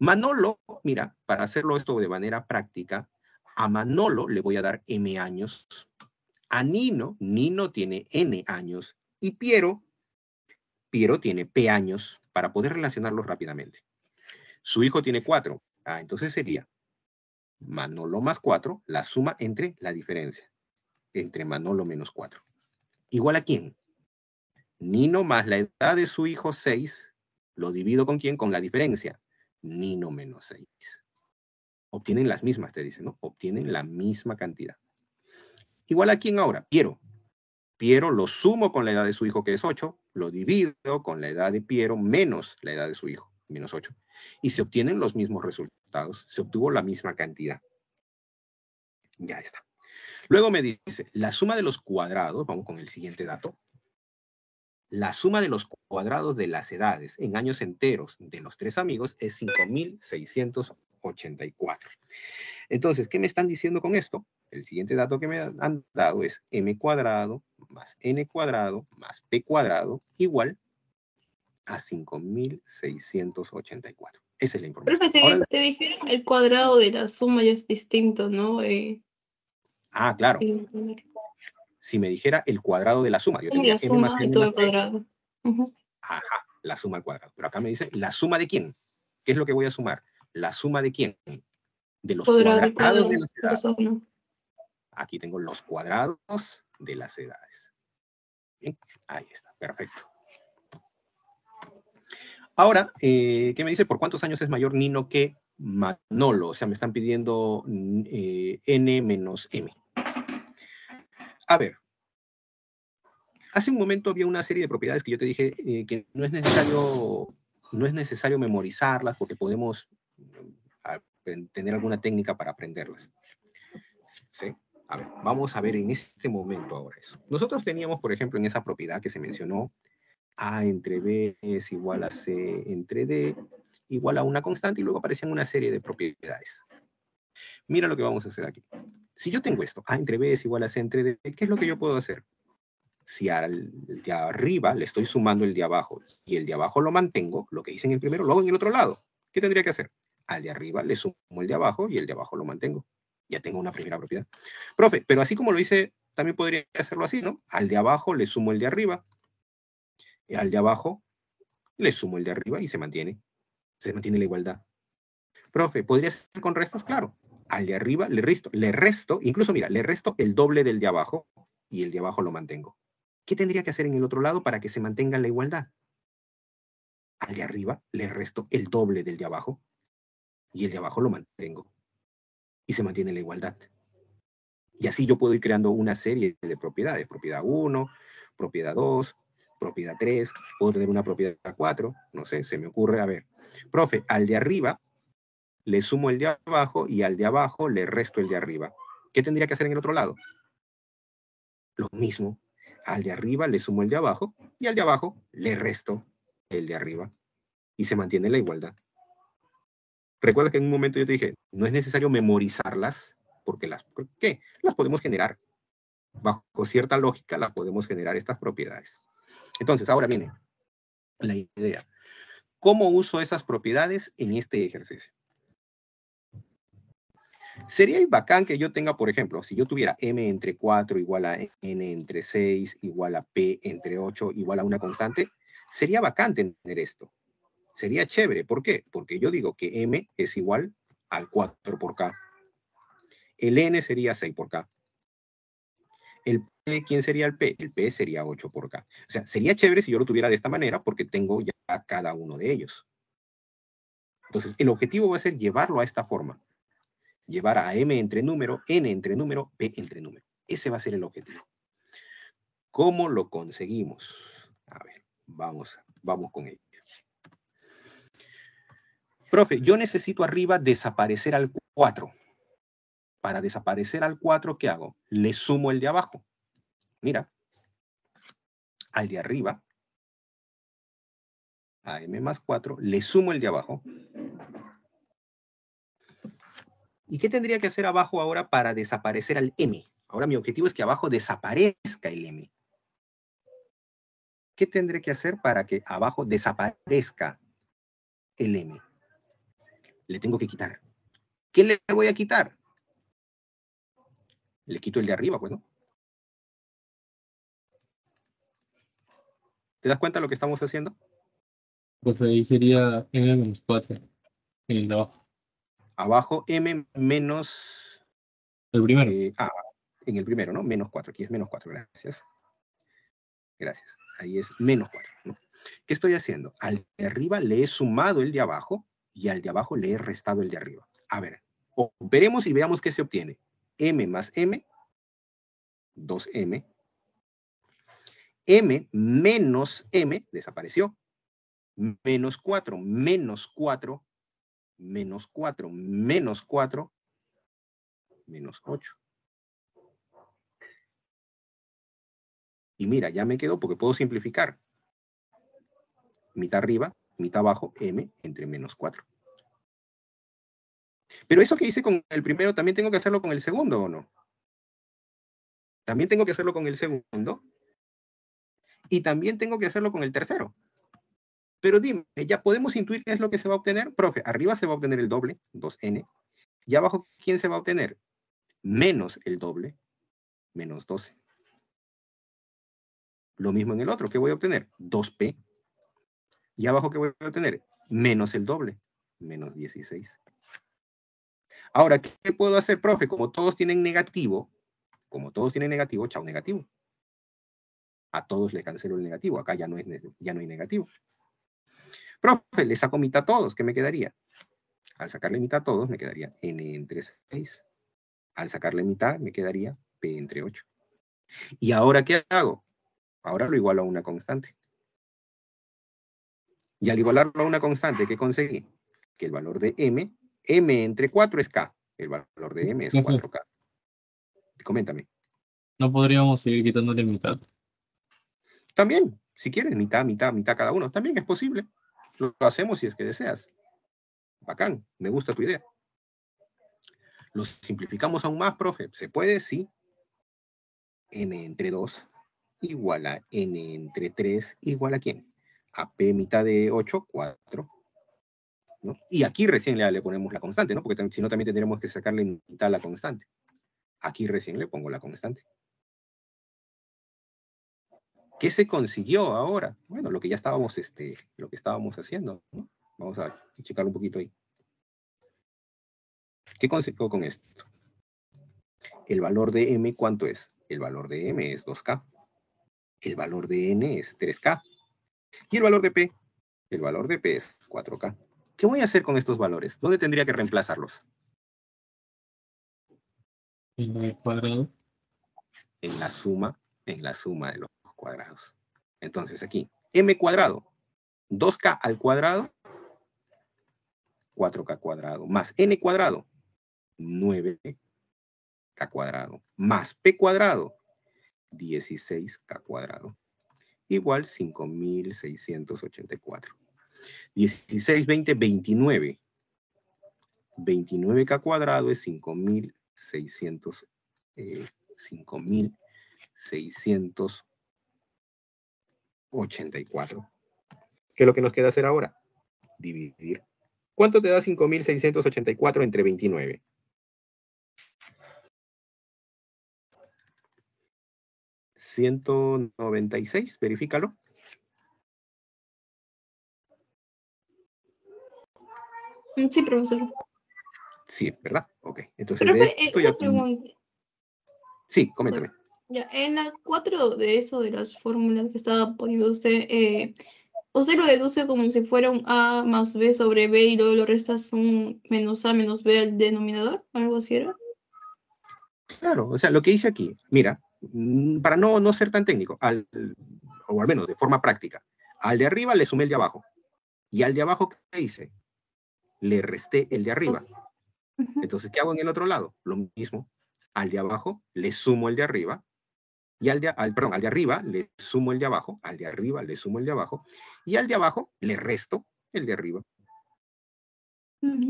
Manolo, mira, para hacerlo esto de manera práctica, a Manolo le voy a dar M años. A Nino, Nino tiene N años. Y Piero, Piero tiene P años, para poder relacionarlos rápidamente. Su hijo tiene cuatro. Ah, entonces sería Manolo más cuatro, la suma entre la diferencia. Entre Manolo menos cuatro. ¿Igual a quién? Nino más la edad de su hijo seis, lo divido con quién, con la diferencia. Nino menos seis. Obtienen las mismas, te dicen, ¿no? Obtienen la misma cantidad. ¿Igual a quién ahora? Piero. Piero lo sumo con la edad de su hijo, que es ocho, lo divido con la edad de Piero menos la edad de su hijo, menos ocho. Y se obtienen los mismos resultados. Se obtuvo la misma cantidad. Ya está. Luego me dice, la suma de los cuadrados, vamos con el siguiente dato. La suma de los cuadrados de las edades en años enteros de los tres amigos es cinco mil seiscientos ochenta y cuatro. Entonces, ¿qué me están diciendo con esto? El siguiente dato que me han dado es m cuadrado más n cuadrado más p cuadrado igual a cinco mil seiscientos ochenta y cuatro. Esa es la información. Profe, si te dijeron el cuadrado de la suma ya es distinto, ¿no? Eh, ah, claro. Eh, si me dijera el cuadrado de la suma. Yo la suma de todo el cuadrado. Uh-huh. Ajá, la suma al cuadrado. Pero acá me dice, ¿la suma de quién? ¿Qué es lo que voy a sumar? ¿La suma de quién? De los cuadrado, cuadrados de las edades. Persona. Aquí tengo los cuadrados de las edades. Bien, ahí está, perfecto. Ahora, eh, ¿qué me dice? ¿Por cuántos años es mayor Nino que Manolo? O sea, me están pidiendo eh, N menos M. A ver. Hace un momento había una serie de propiedades que yo te dije eh, que no es necesario, no es necesario memorizarlas porque podemos tener alguna técnica para aprenderlas. ¿Sí? A ver, vamos a ver en este momento ahora eso. Nosotros teníamos, por ejemplo, en esa propiedad que se mencionó, A entre B es igual a C entre D, igual a una constante, y luego aparecían una serie de propiedades. Mira lo que vamos a hacer aquí. Si yo tengo esto, A entre B es igual a C entre D, ¿qué es lo que yo puedo hacer? Si al de arriba le estoy sumando el de abajo, y el de abajo lo mantengo, lo que hice en el primero, lo hago en el otro lado. ¿Qué tendría que hacer? Al de arriba le sumo el de abajo, y el de abajo lo mantengo. Ya tengo una primera propiedad. Profe, pero así como lo hice, también podría hacerlo así, ¿no? Al de abajo le sumo el de arriba, y al de abajo le sumo el de arriba y se mantiene. Se mantiene la igualdad. Profe, ¿podría ser con restas? Claro. Al de arriba le resto, le resto, incluso mira, le resto el doble del de abajo y el de abajo lo mantengo. ¿Qué tendría que hacer en el otro lado para que se mantenga la igualdad? Al de arriba le resto el doble del de abajo y el de abajo lo mantengo. Y se mantiene la igualdad. Y así yo puedo ir creando una serie de propiedades. Propiedad uno, propiedad dos, propiedad tres, puedo tener una propiedad cuatro, no sé, se me ocurre, a ver, profe, al de arriba le sumo el de abajo y al de abajo le resto el de arriba. ¿Qué tendría que hacer en el otro lado? Lo mismo, al de arriba le sumo el de abajo y al de abajo le resto el de arriba y se mantiene la igualdad. Recuerda que en un momento yo te dije, no es necesario memorizarlas porque las, ¿por qué? Las podemos generar. Bajo cierta lógica las podemos generar estas propiedades. Entonces, ahora viene la idea. ¿Cómo uso esas propiedades en este ejercicio? Sería bacán que yo tenga, por ejemplo, si yo tuviera m entre cuatro igual a n entre seis, igual a p entre ocho, igual a una constante, sería bacán tener esto. Sería chévere. ¿Por qué? Porque yo digo que m es igual al cuatro por k. El n sería seis por k. El p, ¿quién sería el p? El p sería ocho por k. O sea, sería chévere si yo lo tuviera de esta manera porque tengo ya cada uno de ellos. Entonces, el objetivo va a ser llevarlo a esta forma. Llevar a m entre número, n entre número, p entre número. Ese va a ser el objetivo. ¿Cómo lo conseguimos? A ver, vamos, vamos con ello. Profe, yo necesito arriba desaparecer al cuatro. Para desaparecer al cuatro, ¿qué hago? Le sumo el de abajo. Mira, al de arriba, a m más cuatro, le sumo el de abajo. ¿Y qué tendría que hacer abajo ahora para desaparecer al m? Ahora mi objetivo es que abajo desaparezca el m. ¿Qué tendré que hacer para que abajo desaparezca el m? Le tengo que quitar. ¿Qué le voy a quitar? Le quito el de arriba, pues, ¿no? ¿Te das cuenta de lo que estamos haciendo? Pues ahí sería m menos cuatro en el de abajo. Abajo m menos... El primero. Eh, ah, en el primero, ¿no? Menos cuatro. Aquí es menos cuatro, gracias. Gracias. Ahí es menos cuatro, ¿no? ¿Qué estoy haciendo? Al de arriba le he sumado el de abajo y al de abajo le he restado el de arriba. A ver, operemos y veamos qué se obtiene. M más m, dos m. M menos m, desapareció. Menos cuatro, menos cuatro. Menos cuatro, menos cuatro, menos ocho. Y mira, ya me quedó porque puedo simplificar. Mitad arriba, mitad abajo, m entre menos cuatro. Pero eso que hice con el primero, ¿también tengo que hacerlo con el segundo o no? También tengo que hacerlo con el segundo. Y también tengo que hacerlo con el tercero. Pero dime, ¿ya podemos intuir qué es lo que se va a obtener? Profe, arriba se va a obtener el doble, dos n. Y abajo, ¿quién se va a obtener? Menos el doble, menos doce. Lo mismo en el otro, ¿qué voy a obtener? dos p. Y abajo, ¿qué voy a obtener? Menos el doble, menos dieciséis. Ahora, ¿qué puedo hacer, profe? Como todos tienen negativo, como todos tienen negativo, chao negativo. A todos le cancelo el negativo, acá ya no, es, ya no hay negativo. Profe, le saco mitad a todos, ¿qué me quedaría? Al sacarle mitad a todos, me quedaría n entre seis. Al sacarle mitad, me quedaría p entre ocho. ¿Y ahora qué hago? Ahora lo igualo a una constante. Y al igualarlo a una constante, ¿qué conseguí? Que el valor de m, m entre cuatro es k. El valor de m es cuatro k. Coméntame. ¿No podríamos seguir quitándole mitad? También, si quieres, mitad, mitad, mitad cada uno. También es posible. Lo hacemos si es que deseas. Bacán, me gusta tu idea. Lo simplificamos aún más, profe. ¿Se puede? Sí. n entre dos igual a n entre tres igual a ¿quién? A p mitad de ocho, cuatro. ¿No? Y aquí recién le, le ponemos la constante, ¿no? Porque si no también tendremos que sacarle mitad a la constante. Aquí recién le pongo la constante. ¿Qué se consiguió ahora? Bueno, lo que ya estábamos, este, lo que estábamos haciendo, ¿no? Vamos a checar un poquito ahí. ¿Qué consiguió con esto? El valor de m, ¿cuánto es? El valor de m es dos k. El valor de n es tres k. ¿Y el valor de p? El valor de p es cuatro k. ¿Qué voy a hacer con estos valores? ¿Dónde tendría que reemplazarlos? En el cuadrado. En la suma, en la suma de los cuadrados. Entonces aquí, m cuadrado, dos k al cuadrado, cuatro k cuadrado, más n cuadrado, nueve k cuadrado, más p cuadrado, dieciséis k cuadrado. Igual cinco mil seiscientos ochenta y cuatro. dieciséis, veinte, veintinueve. veintinueve k cuadrado es cinco mil seiscientos, eh, cinco mil seiscientos ochenta y cuatro. ¿Qué es lo que nos queda hacer ahora? Dividir. ¿Cuánto te da cinco mil seiscientos ochenta y cuatro entre veintinueve? ciento noventa y seis, verifícalo. Sí, profesor. Sí, ¿verdad? Ok. Entonces, pero, de esto eh, ya... pregunta. Sí, coméntame. Ya, en la cuatro de eso, de las fórmulas que estaba poniendo usted, eh, usted lo deduce como si fuera un A más B sobre B y luego lo restas un menos A menos B al denominador, algo así era. Claro, o sea, lo que hice aquí, mira, para no, no ser tan técnico, al, o al menos de forma práctica, al de arriba le sumé el de abajo. Y al de abajo, ¿qué hice? Le resté el de arriba. Entonces, ¿qué hago en el otro lado? Lo mismo. Al de abajo le sumo el de arriba. Y al de, al, perdón, al de arriba le sumo el de abajo. Al de arriba le sumo el de abajo. Y al de abajo le resto el de arriba.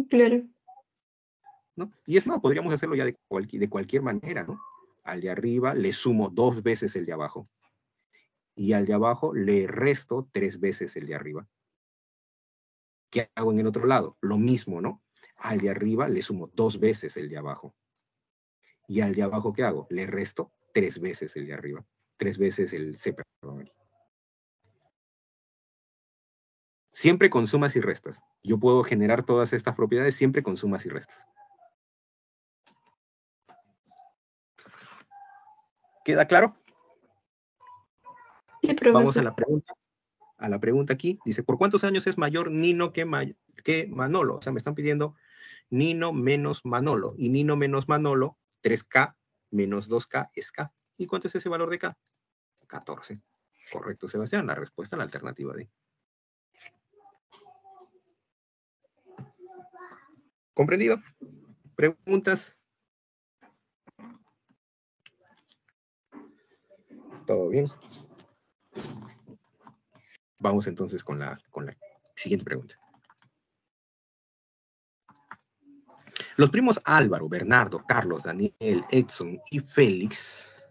Claro. ¿No? Y es más, podríamos hacerlo ya de, cualqui, de cualquier manera, ¿no? Al de arriba le sumo dos veces el de abajo. Y al de abajo le resto tres veces el de arriba. ¿Qué hago en el otro lado? Lo mismo, ¿no? Al de arriba le sumo dos veces el de abajo. Y al de abajo, ¿qué hago? Le resto tres veces el de arriba. Tres veces el C, perdón. Siempre con sumas y restas. Yo puedo generar todas estas propiedades siempre con sumas y restas. ¿Queda claro? Sí, profesor. Vamos a la pregunta. A la pregunta aquí, dice, ¿por cuántos años es mayor Nino que, ma que Manolo? O sea, me están pidiendo Nino menos Manolo. Y Nino menos Manolo, tres k menos dos k es k. ¿Y cuánto es ese valor de k? catorce. Correcto, Sebastián. La respuesta en la alternativa D. ¿Comprendido? ¿Preguntas? ¿Todo bien? Vamos entonces con la, con la siguiente pregunta. Los primos Álvaro, Bernardo, Carlos, Daniel, Edson y Félix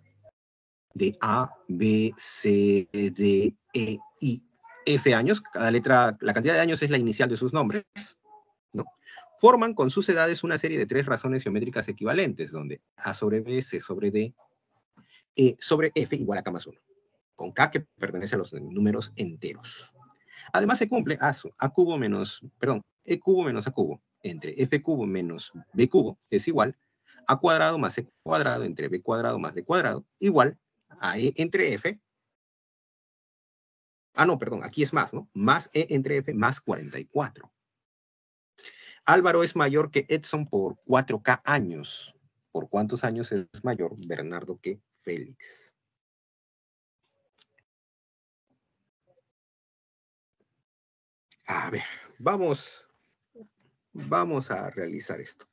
de A, B, C, D, E, I, F años, cada letra, la cantidad de años es la inicial de sus nombres, ¿no? Forman con sus edades una serie de tres razones geométricas equivalentes, donde A sobre B, C sobre D, E sobre F igual a K más uno. Con K que pertenece a los números enteros. Además se cumple A, A cubo menos, perdón, E cubo menos A cubo, entre F cubo menos B cubo, es igual a cuadrado más E cuadrado, entre B cuadrado más D cuadrado, igual a E entre F, ah no, perdón, aquí es más, ¿no? Más E entre F más cuarenta y cuatro. Álvaro es mayor que Edson por cuatro k años. ¿Por cuántos años es mayor Bernardo que Félix? A ver, vamos, vamos a realizar esto.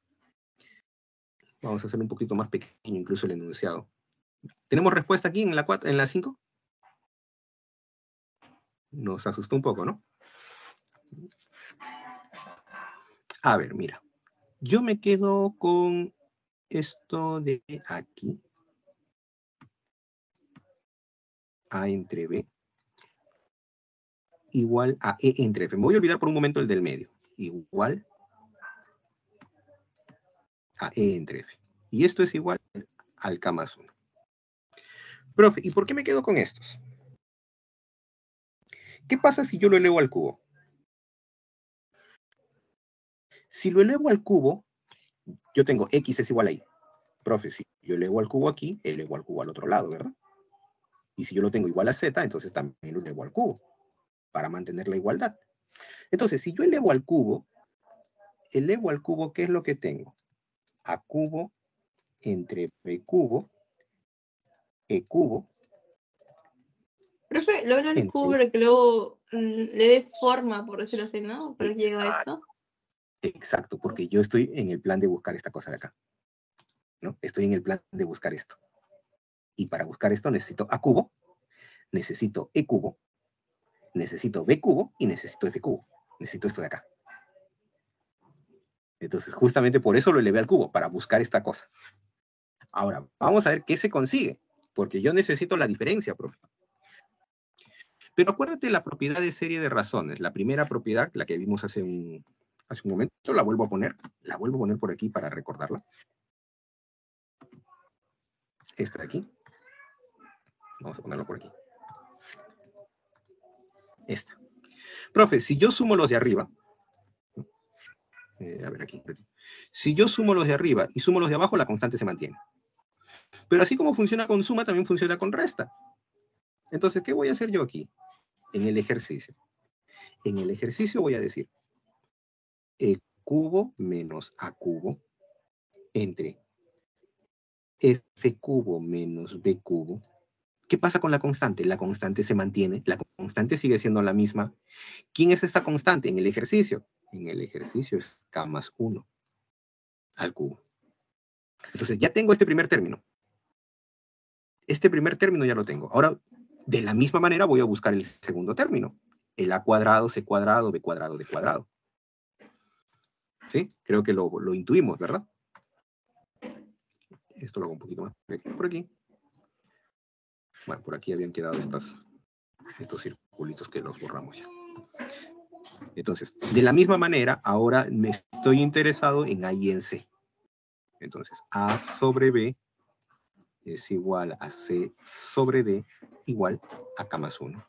Vamos a hacer un poquito más pequeño incluso el enunciado. ¿Tenemos respuesta aquí en la cuatro, en la cinco? Nos asustó un poco, ¿no? A ver, mira. Yo me quedo con esto de aquí. A entre B. Igual a E entre F. Me voy a olvidar por un momento el del medio. Igual a E entre F. Y esto es igual al K más uno. Profe, ¿y por qué me quedo con estos? ¿Qué pasa si yo lo elevo al cubo? Si lo elevo al cubo, yo tengo X es igual a Y. Profe, si yo elevo al cubo aquí, elevo al cubo al otro lado, ¿verdad? Y si yo lo tengo igual a Z, entonces también lo elevo al cubo, para mantener la igualdad. Entonces, si yo elevo al cubo, elevo al cubo, ¿qué es lo que tengo? A cubo entre B cubo, E cubo. Profe, lo el cubo para que luego le dé forma, por decirlo así, ¿no? Pero llega a esto. Exacto, porque yo estoy en el plan de buscar esta cosa de acá, ¿no? Estoy en el plan de buscar esto. Y para buscar esto necesito A cubo, necesito E cubo, necesito B cubo y necesito F cubo. Necesito esto de acá. Entonces, justamente por eso lo elevé al cubo, para buscar esta cosa. Ahora, vamos a ver qué se consigue, porque yo necesito la diferencia, profe. Pero acuérdate la propiedad de serie de razones. La primera propiedad, la que vimos hace un, hace un momento, la vuelvo a poner. La vuelvo a poner por aquí para recordarla. Esta de aquí. Vamos a ponerlo por aquí. Esta. Profe, si yo sumo los de arriba, eh, a ver aquí, si yo sumo los de arriba y sumo los de abajo, la constante se mantiene. Pero así como funciona con suma, también funciona con resta. Entonces, ¿qué voy a hacer yo aquí? En el ejercicio. En el ejercicio voy a decir, E cubo menos A cubo entre F cubo menos B cubo. ¿Qué pasa con la constante? La constante se mantiene, la constante sigue siendo la misma. ¿Quién es esta constante en el ejercicio? En el ejercicio es K más uno al cubo. Entonces ya tengo este primer término. Este primer término ya lo tengo. Ahora, de la misma manera voy a buscar el segundo término. El A cuadrado, C cuadrado, B cuadrado, D cuadrado. ¿Sí? Creo que lo, lo intuimos, ¿verdad? Esto lo hago un poquito más por aquí. Bueno, por aquí habían quedado estas, estos circulitos que los borramos ya. Entonces, de la misma manera, ahora me estoy interesado en A y en C. Entonces, A sobre B es igual a C sobre D igual a K más uno.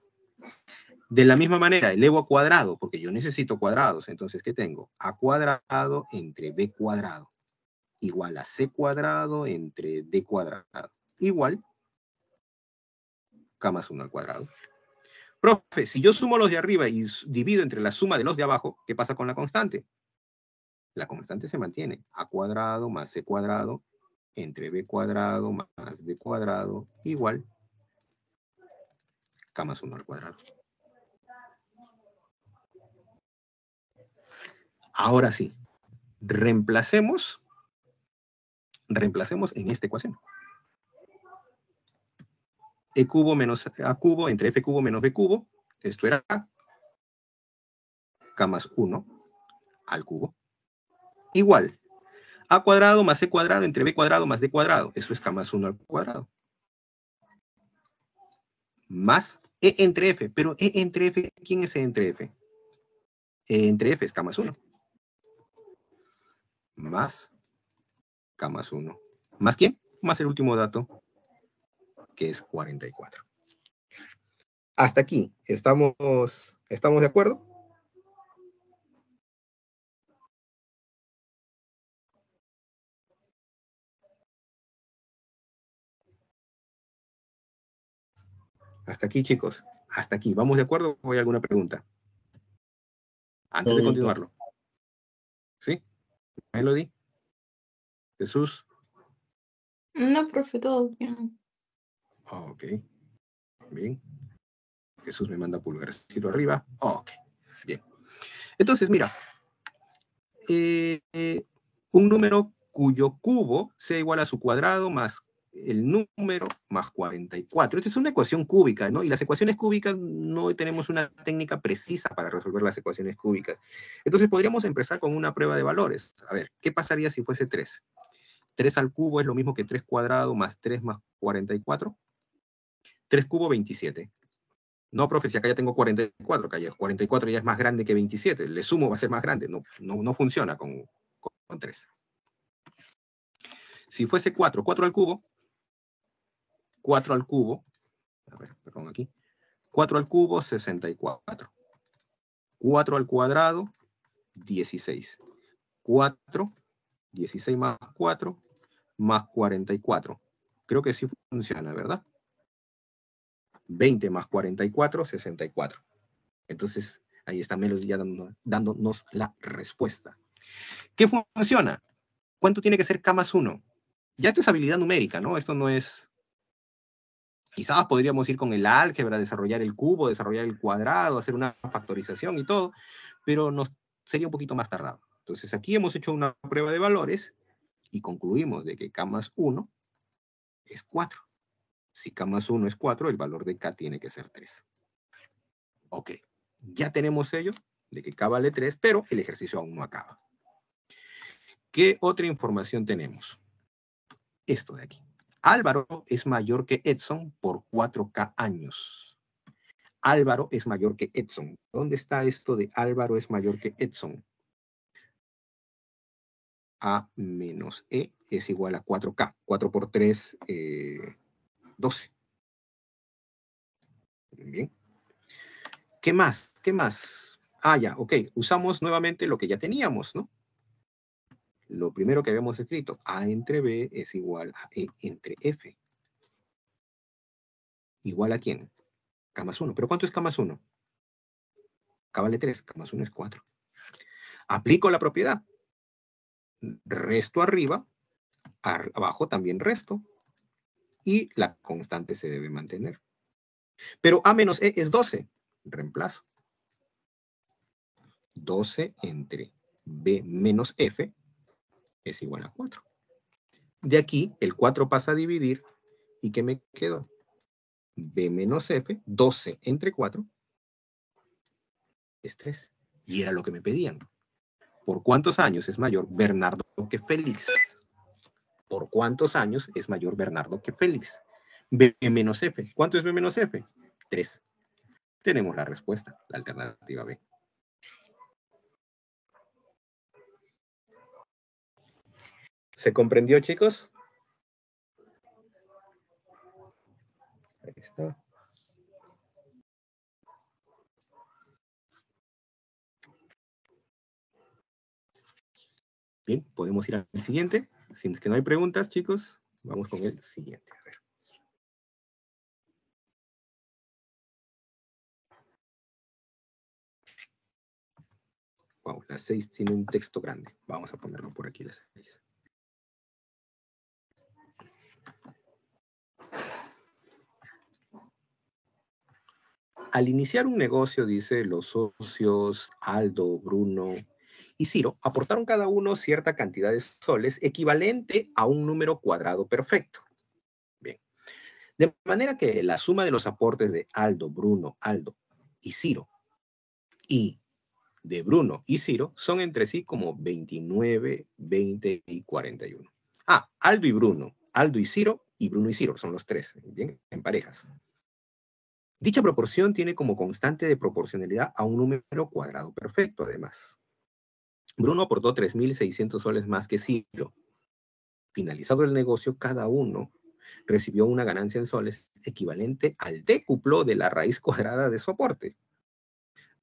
De la misma manera, elevo a cuadrado, porque yo necesito cuadrados. Entonces, ¿qué tengo? A cuadrado entre B cuadrado igual a C cuadrado entre D cuadrado igual K más uno al cuadrado. Profe, si yo sumo los de arriba y divido entre la suma de los de abajo, ¿qué pasa con la constante? La constante se mantiene. A cuadrado más C cuadrado entre B cuadrado más D cuadrado igual K más uno al cuadrado. Ahora sí, reemplacemos, reemplacemos en esta ecuación. E cubo menos A cubo entre F cubo menos B cubo. Esto era K. K más uno al cubo. Igual. A cuadrado más C cuadrado entre B cuadrado más D cuadrado. Eso es K más uno al cuadrado. Más E entre F. Pero E entre F, ¿quién es E entre F? E entre F es K más uno. Más K más uno. ¿Más quién? Más el último dato, que es cuarenta y cuatro. Hasta aquí, ¿estamos, estamos de acuerdo? Hasta aquí, chicos. Hasta aquí. ¿Vamos de acuerdo o hay alguna pregunta? Antes no, de continuarlo. No. ¿Sí? Melody. Jesús. No, profe, todo bien. Ok, bien. Jesús me manda pulgarcito arriba. Ok, bien. Entonces, mira, eh, eh, un número cuyo cubo sea igual a su cuadrado más el número más cuarenta y cuatro. Esta es una ecuación cúbica, ¿no? Y las ecuaciones cúbicas no tenemos una técnica precisa para resolver las ecuaciones cúbicas. Entonces, podríamos empezar con una prueba de valores. A ver, ¿qué pasaría si fuese tres? tres al cubo es lo mismo que tres cuadrado más tres más cuarenta y cuatro. tres cubo, veintisiete. No, profe, si acá ya tengo cuarenta y cuatro, acá ya cuarenta y cuatro ya es más grande que veintisiete. Le sumo, va a ser más grande. No, no, no funciona con, con, con tres. Si fuese cuatro, cuatro al cubo. cuatro al cubo. A ver, perdón, aquí. cuatro al cubo, sesenta y cuatro. cuatro al cuadrado, dieciséis. cuatro, dieciséis más cuatro, más cuarenta y cuatro. Creo que sí funciona, ¿verdad? veinte más cuarenta y cuatro, sesenta y cuatro. Entonces, ahí está Melody ya dándonos, dándonos la respuesta. ¿Qué funciona? ¿Cuánto tiene que ser K más uno? Ya esto es habilidad numérica, ¿no? Esto no es... Quizás podríamos ir con el álgebra, desarrollar el cubo, desarrollar el cuadrado, hacer una factorización y todo, pero nos sería un poquito más tardado. Entonces, aquí hemos hecho una prueba de valores y concluimos de que K más uno es cuatro. Si K más uno es cuatro, el valor de K tiene que ser tres. Ok, ya tenemos ello, de que K vale tres, pero el ejercicio aún no acaba. ¿Qué otra información tenemos? Esto de aquí. Álvaro es mayor que Edson por cuatro K años. Álvaro es mayor que Edson. ¿Dónde está esto de Álvaro es mayor que Edson? A menos E es igual a cuatro K. cuatro por tres, eh, doce. Bien. ¿Qué más? ¿Qué más? Ah, ya, ok. Usamos nuevamente lo que ya teníamos, ¿no? Lo primero que habíamos escrito, A entre B es igual a E entre F. ¿Igual a quién? K más uno. ¿Pero cuánto es K más uno? K vale tres, K más uno es cuatro. Aplico la propiedad. Resto arriba, abajo también resto. Y la constante se debe mantener. Pero A menos E es doce. Reemplazo. doce entre B menos F es igual a cuatro. De aquí, el cuatro pasa a dividir. ¿Y qué me quedó? B menos F, doce entre cuatro, es tres. Y era lo que me pedían. ¿Por cuántos años es mayor Bernardo que Félix? ¿Por cuántos años es mayor Bernardo que Félix? B menos F. ¿Cuánto es B menos F? tres. Tenemos la respuesta, la alternativa B. ¿Se comprendió, chicos? Ahí está. Bien, podemos ir al siguiente. Si es que no hay preguntas, chicos, vamos con el siguiente. A ver. Wow, la seis tiene un texto grande. Vamos a ponerlo por aquí, la seis. Al iniciar un negocio, dice, los socios Aldo, Bruno y Ciro aportaron cada uno cierta cantidad de soles equivalente a un número cuadrado perfecto. Bien. De manera que la suma de los aportes de Aldo, Bruno, Aldo y Ciro y de Bruno y Ciro son entre sí como veintinueve, veinte y cuarenta y uno. Ah, Aldo y Bruno, Aldo y Ciro y Bruno y Ciro son los tres, bien, en parejas. Dicha proporción tiene como constante de proporcionalidad a un número cuadrado perfecto, además. Bruno aportó tres mil seiscientos soles más que Ciro. Finalizado el negocio, cada uno recibió una ganancia en soles equivalente al décuplo de la raíz cuadrada de su aporte.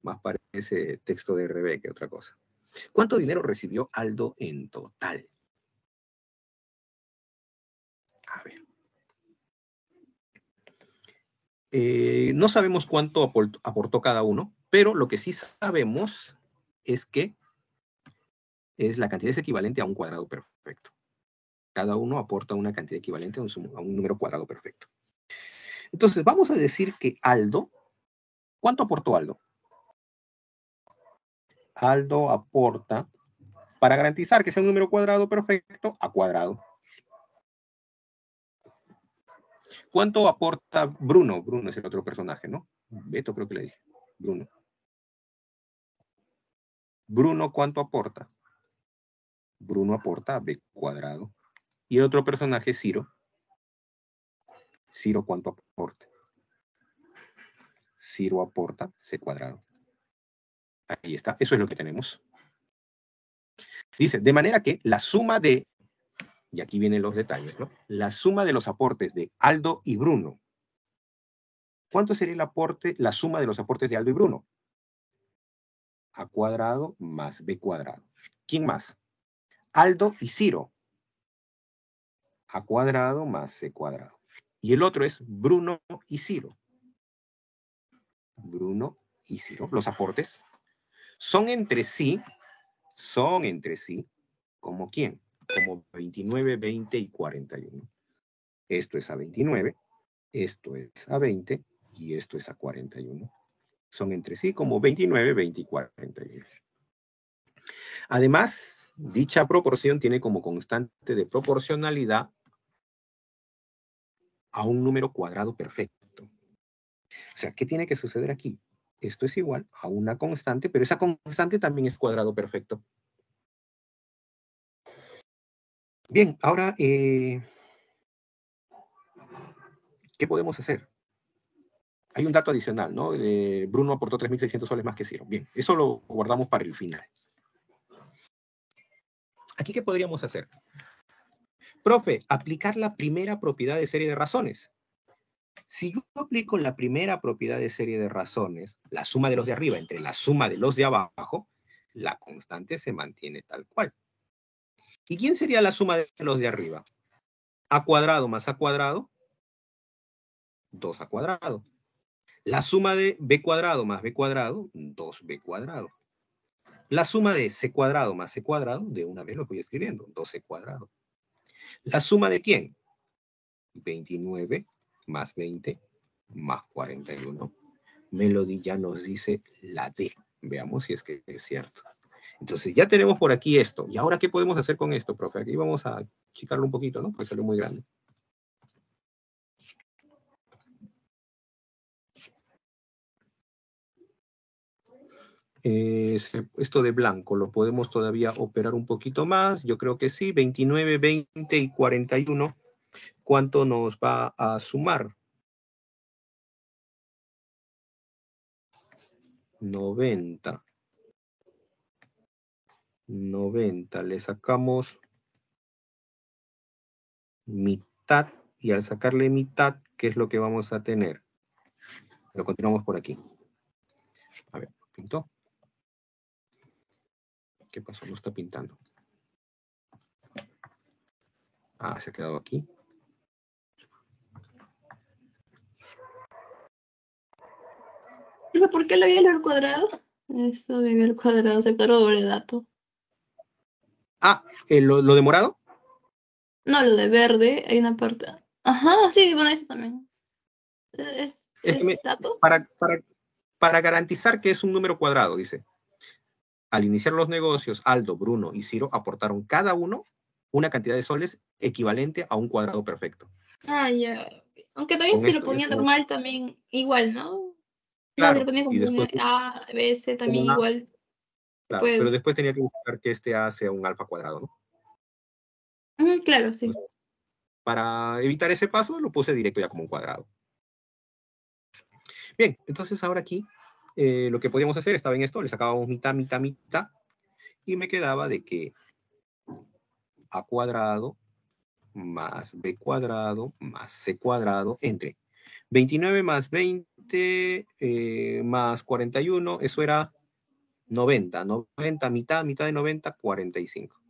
Más parece texto de R B que otra cosa. ¿Cuánto dinero recibió Aldo en total? A ver. Eh, no sabemos cuánto aportó, aportó cada uno, pero lo que sí sabemos es que es la cantidad es equivalente a un cuadrado perfecto. Cada uno aporta una cantidad equivalente a un, a un número cuadrado perfecto. Entonces, vamos a decir que Aldo, ¿cuánto aportó Aldo? Aldo aporta, para garantizar que sea un número cuadrado perfecto, A cuadrado. ¿Cuánto aporta Bruno? Bruno es el otro personaje, ¿no? Beto creo que le dije. Bruno. Bruno, ¿cuánto aporta? Bruno aporta B cuadrado. Y el otro personaje, Ciro. Ciro, ¿cuánto aporta? Ciro aporta C cuadrado. Ahí está. Eso es lo que tenemos. Dice, de manera que la suma de... Y aquí vienen los detalles, ¿no? La suma de los aportes de Aldo y Bruno. ¿Cuánto sería el aporte, la suma de los aportes de Aldo y Bruno? A cuadrado más B cuadrado. ¿Quién más? Aldo y Ciro. A cuadrado más C cuadrado. Y el otro es Bruno y Ciro. Bruno y Ciro. Los aportes son entre sí, son entre sí, ¿como quién? Como veintinueve, veinte y cuarenta y uno. Esto es a veintinueve, esto es a veinte y esto es a cuarenta y uno. Son entre sí como veintinueve, veinte y cuarenta y uno. Además, dicha proporción tiene como constante de proporcionalidad a un número cuadrado perfecto. O sea, ¿qué tiene que suceder aquí? Esto es igual a una constante, pero esa constante también es cuadrado perfecto. Bien, ahora, eh, ¿qué podemos hacer? Hay un dato adicional, ¿no? Eh, Bruno aportó tres mil seiscientos soles más que hicieron. Bien, eso lo guardamos para el final. ¿Aquí qué podríamos hacer? Profe, aplicar la primera propiedad de serie de razones. Si yo aplico la primera propiedad de serie de razones, la suma de los de arriba entre la suma de los de abajo, la constante se mantiene tal cual. ¿Y quién sería la suma de los de arriba? A cuadrado más a cuadrado, dos a cuadrado. La suma de b cuadrado más b cuadrado, dos b cuadrado. La suma de c cuadrado más c cuadrado, de una vez lo voy escribiendo, dos c cuadrado. ¿La suma de quién? veintinueve más veinte más cuarenta y uno. Melody ya nos dice la D. Veamos si es que es cierto. Entonces ya tenemos por aquí esto. ¿Y ahora qué podemos hacer con esto, profe? Aquí vamos a achicarlo un poquito, ¿no? Porque salió muy grande. Eh, esto de blanco, ¿lo podemos todavía operar un poquito más? Yo creo que sí, veintinueve, veinte y cuarenta y uno. ¿Cuánto nos va a sumar? noventa. noventa, le sacamos mitad, y al sacarle mitad, ¿qué es lo que vamos a tener? Lo continuamos por aquí. A ver, pintó. ¿Qué pasó? No está pintando. Ah, se ha quedado aquí. ¿Por qué lo vi al cuadrado? Esto de al cuadrado, se quedó sobre el dato. Ah, ¿eh, lo, ¿lo de morado? No, lo de verde, hay una parte. Ajá, sí, bueno, eso también. ¿Es, es, es me, dato? Para, para, para garantizar que es un número cuadrado, dice. Al iniciar los negocios, Aldo, Bruno y Ciro aportaron cada uno una cantidad de soles equivalente a un cuadrado perfecto. Ah, ya. Aunque también con si esto, lo ponía normal, un... también igual, ¿no? Claro, no, lo ponía como después, A, B, C, también una... igual. Claro, pues... pero después tenía que buscar que este A sea un alfa cuadrado, ¿no? Uh-huh, claro, sí. Entonces, para evitar ese paso, lo puse directo ya como un cuadrado. Bien, entonces ahora aquí... Eh, lo que podíamos hacer, estaba en esto, le sacábamos mitad, mitad, mitad, y me quedaba de que a cuadrado más b cuadrado más c cuadrado entre veintinueve más veinte eh, más cuarenta y uno, eso era noventa, noventa, mitad, mitad de noventa, cuarenta y cinco.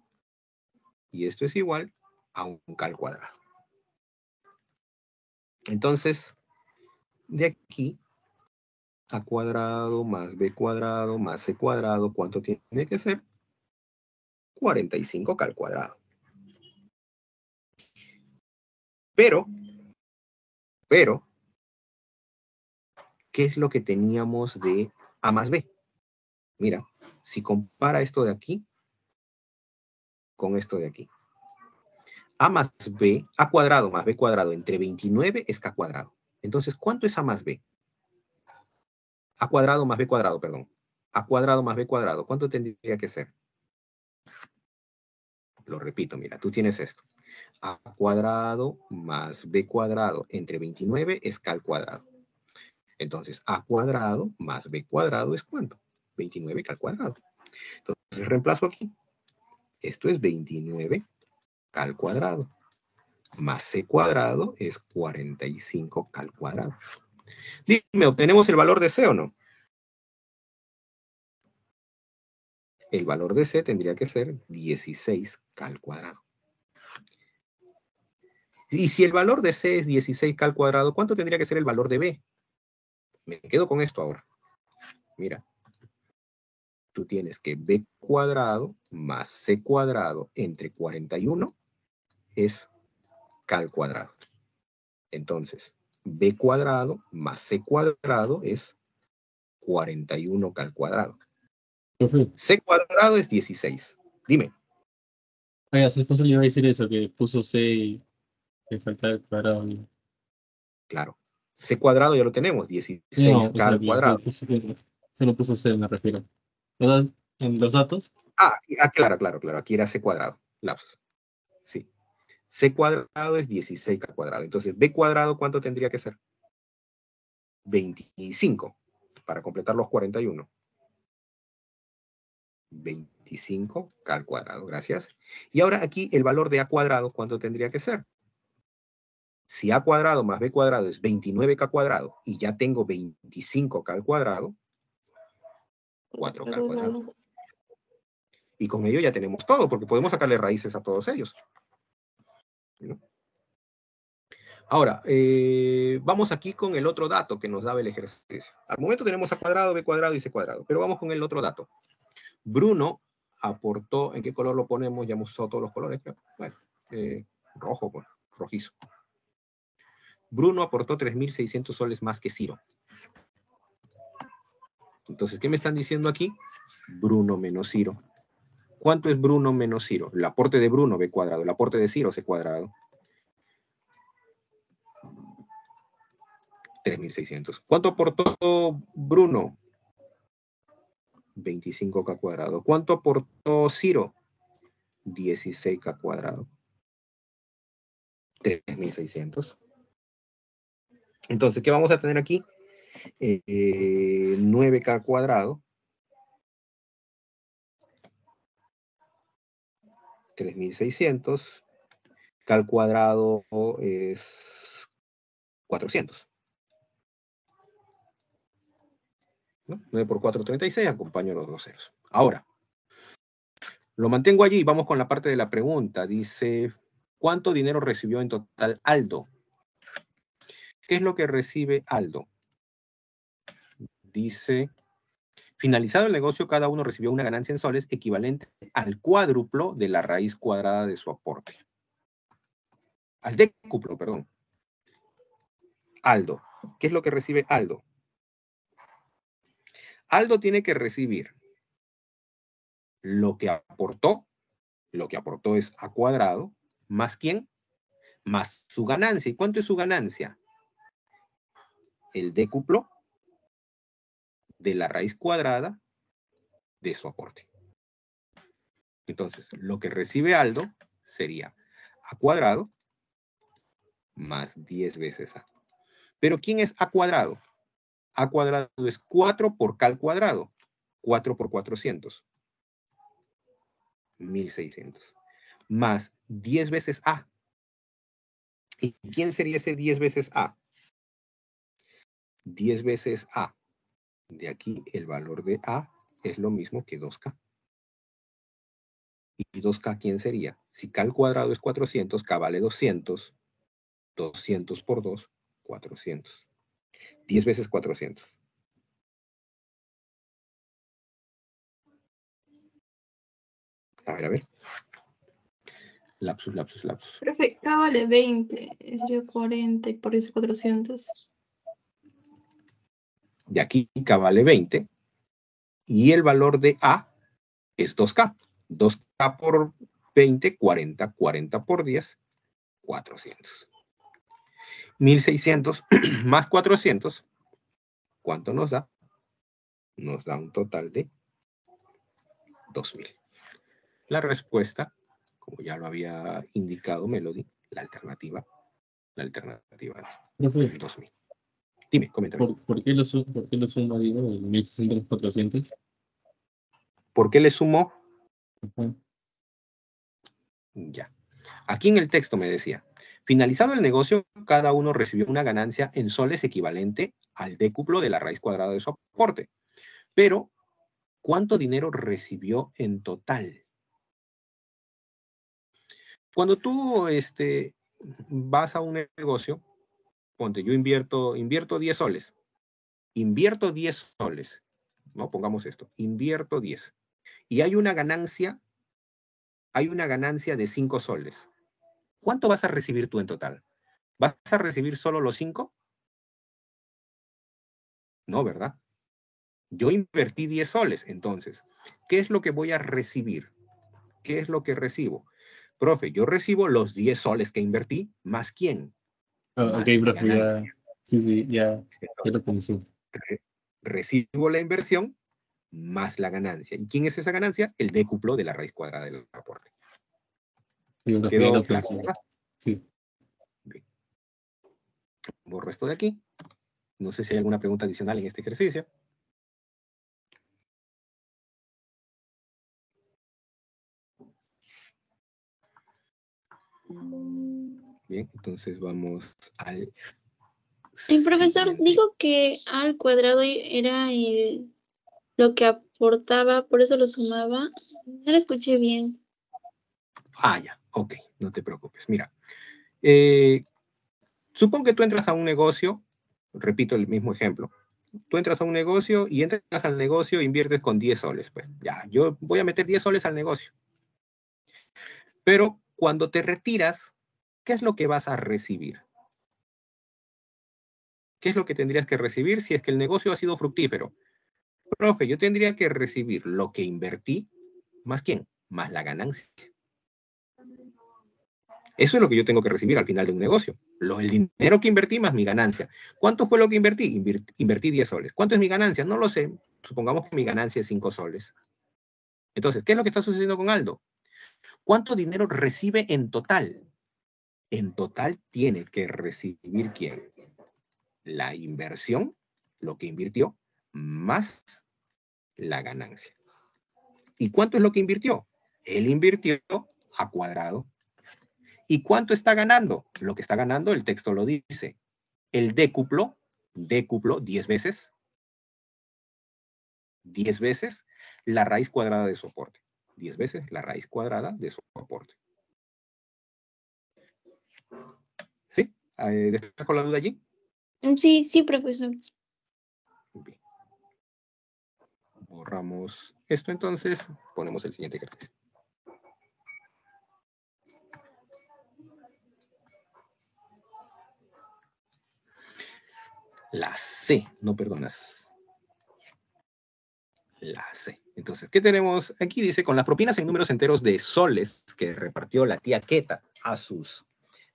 Y esto es igual a un k al cuadrado. Entonces, de aquí... A cuadrado más B cuadrado más C cuadrado, ¿cuánto tiene que ser? cuarenta y cinco K al cuadrado. Pero, pero, ¿qué es lo que teníamos de A más B? Mira, si compara esto de aquí con esto de aquí. A más B, A cuadrado más B cuadrado entre veintinueve es K cuadrado. Entonces, ¿cuánto es A más B? A cuadrado más B cuadrado, perdón. A cuadrado más B cuadrado. ¿Cuánto tendría que ser? Lo repito, mira, tú tienes esto. A cuadrado más B cuadrado entre veintinueve es K al cuadrado. Entonces, A cuadrado más B cuadrado es ¿cuánto? veintinueve K al cuadrado. Entonces, reemplazo aquí. Esto es veintinueve K al cuadrado. Más C cuadrado es cuarenta y cinco K al cuadrado. Dime, ¿obtenemos el valor de C o no? El valor de C tendría que ser dieciséis K al cuadrado. Y si el valor de C es dieciséis K al cuadrado, ¿cuánto tendría que ser el valor de B? Me quedo con esto ahora. Mira, tú tienes que B cuadrado más C cuadrado entre cuarenta y uno es K al cuadrado. Entonces... B cuadrado más C cuadrado es cuarenta y uno K al cuadrado. Profe. C cuadrado es dieciséis. Dime. Oiga, su esposo le iba a decir eso, que puso C y le faltaba el cuadrado. Claro. C cuadrado ya lo tenemos, dieciséis k no, al cuadrado. Yo lo puse C, me refiero. ¿Verdad? ¿En los datos? Ah, ah, claro, claro, claro. Aquí era C cuadrado. Lapsos. Sí. C cuadrado es dieciséis k cuadrado. Entonces, B cuadrado, ¿cuánto tendría que ser? veinticinco, para completar los cuarenta y uno. veinticinco k al cuadrado, gracias. Y ahora aquí el valor de A cuadrado, ¿cuánto tendría que ser? Si A cuadrado más B cuadrado es veintinueve k cuadrado, y ya tengo veinticinco k al cuadrado, cuatro k al cuadrado. Y con ello ya tenemos todo, porque podemos sacarle raíces a todos ellos. ¿No? Ahora, eh, vamos aquí con el otro dato que nos daba el ejercicio. Al momento tenemos A cuadrado, B cuadrado y C cuadrado, pero vamos con el otro dato. Bruno aportó, ¿en qué color lo ponemos? Ya hemos usado todos los colores, creo. Bueno, eh, rojo, bueno, rojizo. Bruno aportó tres mil seiscientos soles más que Ciro. Entonces, ¿qué me están diciendo aquí? Bruno menos Ciro. ¿Cuánto es Bruno menos Ciro? El aporte de Bruno, B cuadrado. El aporte de Ciro, C cuadrado. tres mil seiscientos. ¿Cuánto aportó Bruno? veinticinco k cuadrado. ¿Cuánto aportó Ciro? dieciséis k cuadrado. tres mil seiscientos. Entonces, ¿qué vamos a tener aquí? Eh, eh, nueve k al cuadrado. tres mil seiscientos. K al cuadrado es cuatrocientos. ¿No? nueve por cuatro, treinta y seis, acompaño los dos ceros. Ahora, lo mantengo allí, vamos con la parte de la pregunta. Dice, ¿cuánto dinero recibió en total Aldo? ¿Qué es lo que recibe Aldo? Dice, finalizado el negocio, cada uno recibió una ganancia en soles equivalente al cuádruplo de la raíz cuadrada de su aporte. Al décuplo, perdón. Aldo, ¿qué es lo que recibe Aldo? Aldo tiene que recibir lo que aportó, lo que aportó es A cuadrado, más ¿quién? Más su ganancia. ¿Y cuánto es su ganancia? El décuplo de la raíz cuadrada de su aporte. Entonces, lo que recibe Aldo sería A cuadrado más diez veces A. ¿Pero quién es A cuadrado? A cuadrado es cuatro por K al cuadrado. cuatro por cuatrocientos. mil seiscientos. Más diez veces A. ¿Y quién sería ese diez veces A? diez veces A. De aquí el valor de A es lo mismo que dos k. ¿Y dos k quién sería? Si K al cuadrado es cuatrocientos, K vale doscientos. doscientos por dos, cuatrocientos. diez veces cuatrocientos. A ver, a ver. Lapsus, lapsus, lapsus. Profe, K vale veinte, sería cuarenta y por eso cuatrocientos. De aquí K vale veinte. Y el valor de A es dos k. dos k por veinte, cuarenta. cuarenta por diez, cuatrocientos. mil seiscientos más cuatrocientos, ¿cuánto nos da? Nos da un total de dos mil. La respuesta, como ya lo había indicado Melody, la alternativa, la alternativa de dos mil. Dime, coméntame. ¿Por, por qué lo suma el mil seiscientos cuatrocientos? ¿Por qué le sumó? Uh-huh. Ya. Aquí en el texto me decía, finalizado el negocio, cada uno recibió una ganancia en soles equivalente al décuplo de la raíz cuadrada de su aporte. Pero, ¿cuánto dinero recibió en total? Cuando tú este, vas a un negocio, ponte, yo invierto, invierto diez soles. Invierto diez soles. No, pongamos esto. Invierto diez. Y hay una ganancia, hay una ganancia de cinco soles. ¿Cuánto vas a recibir tú en total? ¿Vas a recibir solo los cinco? No, ¿verdad? Yo invertí diez soles, entonces. ¿Qué es lo que voy a recibir? ¿Qué es lo que recibo? Profe, yo recibo los diez soles que invertí, ¿más quién? Oh, más okay, profe, ya, Sí, sí, ya, ya lo pensé. Re, recibo la inversión más la ganancia. ¿Y quién es esa ganancia? El décuplo de la raíz cuadrada del aporte. Sí, quedó claro, ¿verdad? Sí. Bien. Borro esto de aquí. No sé si hay alguna pregunta adicional en este ejercicio. Bien, entonces vamos al... El profesor dijo que al cuadrado era el, lo que aportaba, por eso lo sumaba. No lo escuché bien. Ah, ya, ok, no te preocupes. Mira, eh, supongo que tú entras a un negocio, repito el mismo ejemplo. Tú entras a un negocio y entras al negocio e inviertes con diez soles. Pues ya, yo voy a meter diez soles al negocio. Pero cuando te retiras, ¿qué es lo que vas a recibir? ¿Qué es lo que tendrías que recibir si es que el negocio ha sido fructífero? Profe, yo tendría que recibir lo que invertí, ¿más quién? Más la ganancia. Eso es lo que yo tengo que recibir al final de un negocio. Lo, el dinero que invertí más mi ganancia. ¿Cuánto fue lo que invertí? Invertí, invertí diez soles. ¿Cuánto es mi ganancia? No lo sé. Supongamos que mi ganancia es cinco soles. Entonces, ¿qué es lo que está sucediendo con Aldo? ¿Cuánto dinero recibe en total? En total tiene que recibir ¿quién? La inversión, lo que invirtió, más la ganancia. ¿Y cuánto es lo que invirtió? Él invirtió a cuadrado. ¿Y cuánto está ganando? Lo que está ganando, el texto lo dice. El décuplo, décuplo diez veces. diez veces la raíz cuadrada de su aporte. diez veces la raíz cuadrada de su aporte. ¿Sí? ¿Dejas con la duda allí? Sí, sí, profesor. Bien. Borramos esto entonces. Ponemos el siguiente ejercicio. La C, no perdonas. La C. Entonces, ¿qué tenemos aquí? Dice, con las propinas en números enteros de soles que repartió la tía Queta a sus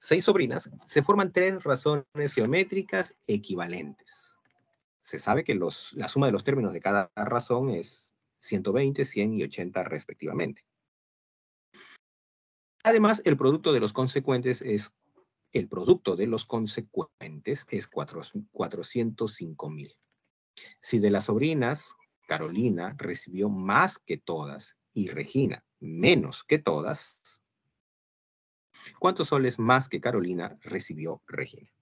seis sobrinas, se forman tres razones geométricas equivalentes. Se sabe que los, la suma de los términos de cada razón es ciento veinte, cien y ochenta respectivamente. Además, el producto de los consecuentes es, el producto de los consecuentes es cuatrocientos cinco mil. Si de las sobrinas, Carolina recibió más que todas y Regina menos que todas, ¿cuántos soles más que Carolina recibió Regina?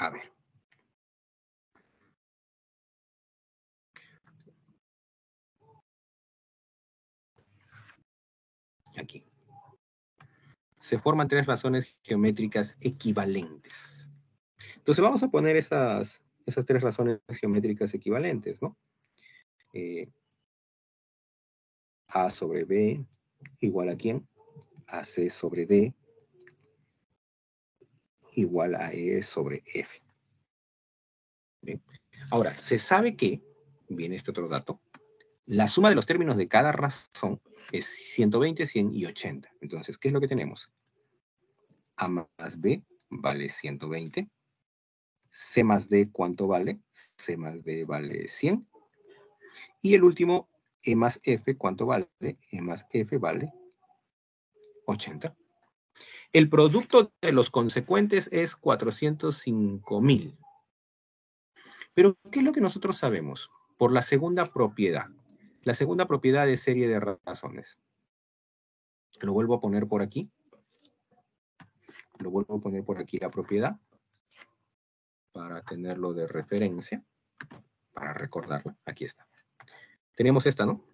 A ver. Aquí. Se forman tres razones geométricas equivalentes. Entonces vamos a poner esas... Esas tres razones geométricas equivalentes, ¿no? Eh, A sobre B igual a ¿quién? A C sobre D igual a E sobre F. Bien. Ahora, se sabe que, viene este otro dato, la suma de los términos de cada razón es ciento veinte, cien y ochenta. Entonces, ¿qué es lo que tenemos? A más B vale ciento veinte. C más D, ¿cuánto vale? C más D vale cien. Y el último, E más F, ¿cuánto vale? E más F vale ochenta. El producto de los consecuentes es cuatrocientos cinco mil. Pero, ¿qué es lo que nosotros sabemos? Por la segunda propiedad. La segunda propiedad es serie de razones. Lo vuelvo a poner por aquí. Lo vuelvo a poner por aquí la propiedad, para tenerlo de referencia, para recordarla. Aquí está. Tenemos esta, ¿no?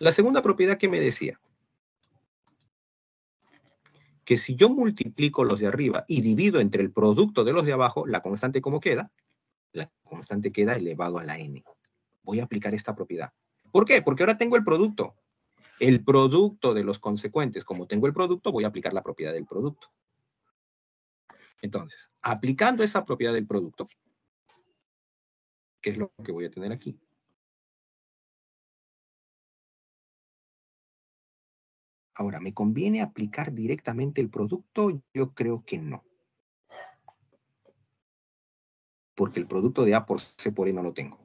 La segunda propiedad que me decía, que si yo multiplico los de arriba y divido entre el producto de los de abajo, la constante, ¿cómo queda? La constante queda elevado a la n. Voy a aplicar esta propiedad. ¿Por qué? Porque ahora tengo el producto. El producto de los consecuentes. Como tengo el producto, voy a aplicar la propiedad del producto. Entonces, aplicando esa propiedad del producto, ¿qué es lo que voy a tener aquí? Ahora, ¿me conviene aplicar directamente el producto? Yo creo que no. Porque el producto de A por C por E no lo tengo.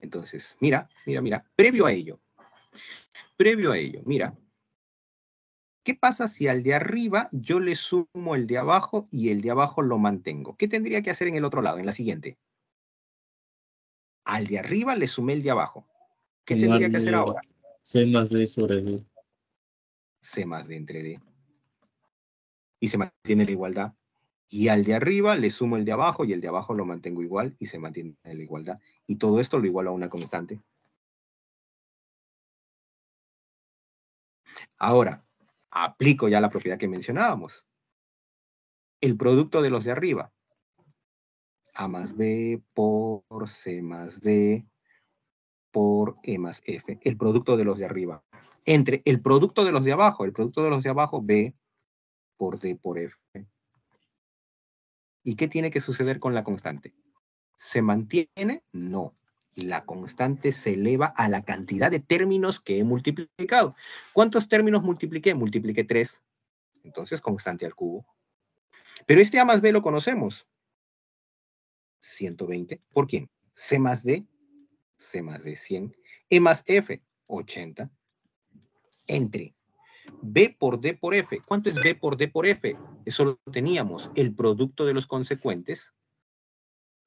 Entonces, mira, mira, mira. Previo a ello. Previo a ello, mira. ¿Qué pasa si al de arriba yo le sumo el de abajo y el de abajo lo mantengo? ¿Qué tendría que hacer en el otro lado, en la siguiente? Al de arriba le sumé el de abajo. ¿Qué tendría que hacer ahora? C más D sobre D. C más D entre D. Y se mantiene la igualdad. Y al de arriba le sumo el de abajo y el de abajo lo mantengo igual y se mantiene la igualdad. Y todo esto lo igualo a una constante. Ahora, aplico ya la propiedad que mencionábamos. El producto de los de arriba. A más B por C más D por E más F. El producto de los de arriba. Entre el producto de los de abajo. El producto de los de abajo, B por D por F. ¿Y qué tiene que suceder con la constante? ¿Se mantiene? No. La constante se eleva a la cantidad de términos que he multiplicado. ¿Cuántos términos multipliqué? Multipliqué tres. Entonces, constante al cubo. Pero este A más B lo conocemos. ciento veinte. ¿Por quién? C más D. C más D, cien. E más F, ochenta. Entre B por D por F. ¿Cuánto es B por D por F? Eso lo teníamos. El producto de los consecuentes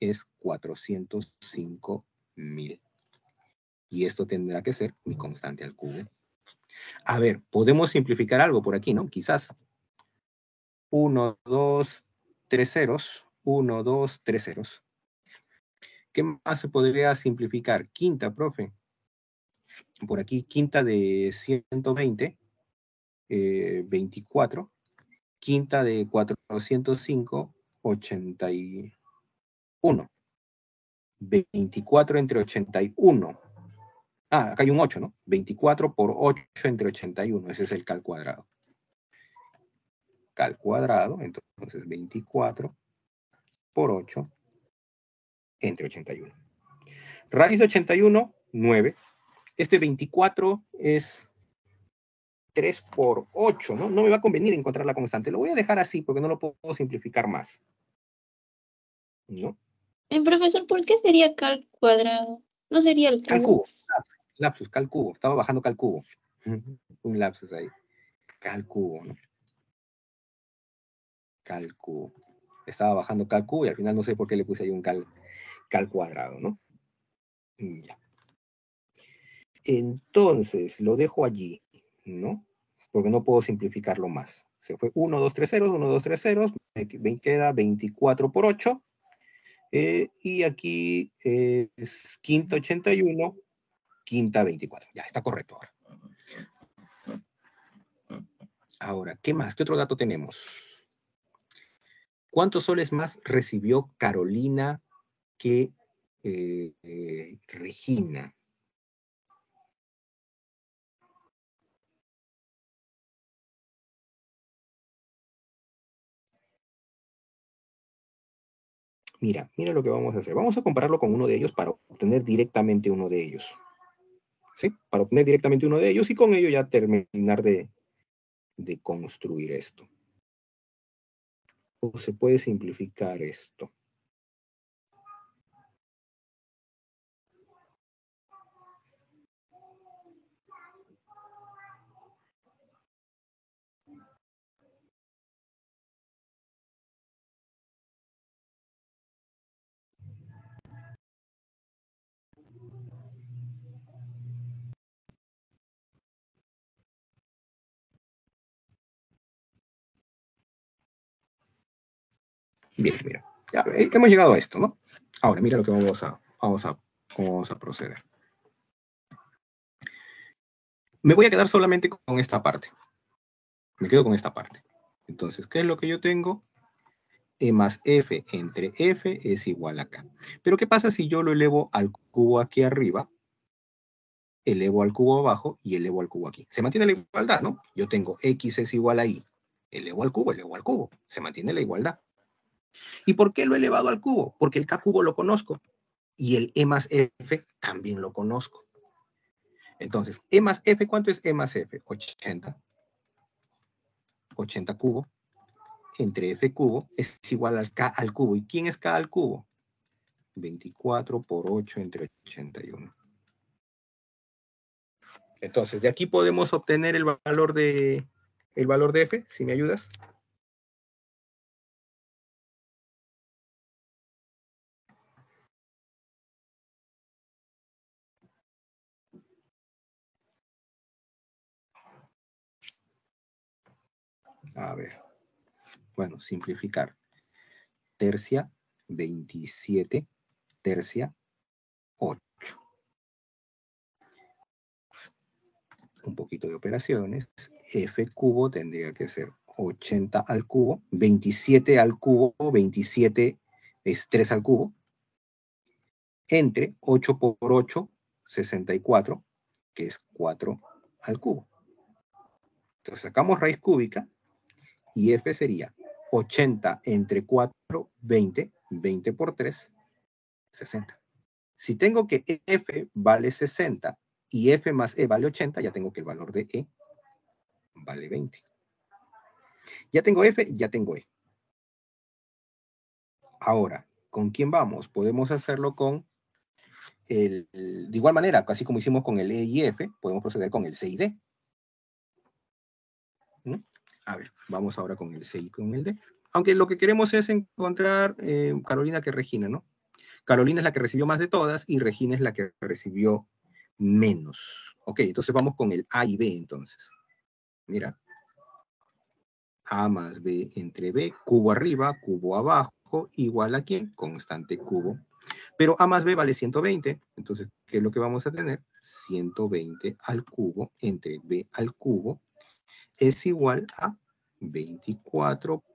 es cuatrocientos cinco mil. Y esto tendrá que ser mi constante al cubo. A ver, podemos simplificar algo por aquí, ¿no? Quizás. uno, dos, tres ceros. uno, dos, tres ceros. ¿Qué más se podría simplificar? Quinta, profe. Por aquí, quinta de ciento veinte. Eh, veinticuatro. Quinta de cuatrocientos cinco, ochenta y uno. veinticuatro entre ochenta y uno. Ah, acá hay un ocho, ¿no? veinticuatro por ocho entre ochenta y uno. Ese es el cal cuadrado. Cal cuadrado, entonces veinticuatro por ocho entre ochenta y uno. Raíz de ochenta y uno, nueve. Este veinticuatro es tres por ocho, ¿no? No me va a convenir encontrar la constante. Lo voy a dejar así porque no lo puedo simplificar más. ¿No? Eh, profesor, ¿por qué sería cal cuadrado? ¿No sería el cubo? Cal cubo. Lapsus, lapsus, cal cubo. Estaba bajando cal cubo. Un lapsus ahí. Cal cubo, ¿no? Cal cubo. Estaba bajando cal cubo y al final no sé por qué le puse ahí un cal, cal cuadrado, ¿no? Ya. Entonces, lo dejo allí, ¿no? Porque no puedo simplificarlo más. Se fue uno, dos, tres ceros, uno, dos, tres ceros, me queda veinticuatro por ocho, eh, y aquí eh, es quinta ochenta y uno, quinta veinticuatro. Ya, está correcto ahora. Ahora, ¿qué más? ¿Qué otro dato tenemos? ¿Cuántos soles más recibió Carolina que eh, eh, Regina? Mira, mira lo que vamos a hacer. Vamos a compararlo con uno de ellos para obtener directamente uno de ellos. ¿Sí? Para obtener directamente uno de ellos y con ello ya terminar de, de construir esto. ¿O se puede simplificar esto? Bien, mira, ya hemos llegado a esto, ¿no? Ahora, mira lo que vamos a, vamos a, vamos a proceder. Me voy a quedar solamente con esta parte. Me quedo con esta parte. Entonces, ¿qué es lo que yo tengo? E más F entre F es igual a K. Pero, ¿qué pasa si yo lo elevo al cubo aquí arriba? Elevo al cubo abajo y elevo al cubo aquí. Se mantiene la igualdad, ¿no? Yo tengo X es igual a Y. Elevo al cubo, elevo al cubo. Se mantiene la igualdad. ¿Y por qué lo he elevado al cubo? Porque el K cubo lo conozco y el E más F también lo conozco. Entonces, E más F, ¿cuánto es E más F? ochenta ochenta cubo entre f cubo es igual al k al cubo. ¿Y quién es k al cubo? veinticuatro por ocho entre ochenta y uno. Entonces, de aquí podemos obtener el valor de, el valor de f, si me ayudas. A ver, bueno, simplificar. Tercia, veintisiete, tercia, ocho. Un poquito de operaciones. F cubo tendría que ser ochenta al cubo, veintisiete al cubo, veintisiete es tres al cubo. Entre ocho por ocho, sesenta y cuatro, que es cuatro al cubo. Entonces sacamos raíz cúbica. Y f sería ochenta entre cuatro, veinte, veinte por tres, sesenta. Si tengo que f vale sesenta y f más e vale ochenta, ya tengo que el valor de e vale veinte. Ya tengo f, ya tengo e. Ahora, ¿con quién vamos? Podemos hacerlo con el... De igual manera, casi como hicimos con el e y f, podemos proceder con el c y d. ¿No? A ver, vamos ahora con el C y con el D. Aunque lo que queremos es encontrar eh, Carolina que Regina, ¿no? Carolina es la que recibió más de todas y Regina es la que recibió menos. Ok, entonces vamos con el A y B entonces. Mira. A más B entre B, cubo arriba, cubo abajo, igual a ¿quién? Constante cubo. Pero A más B vale ciento veinte, entonces, ¿qué es lo que vamos a tener? ciento veinte al cubo entre B al cubo es igual a veinticuatro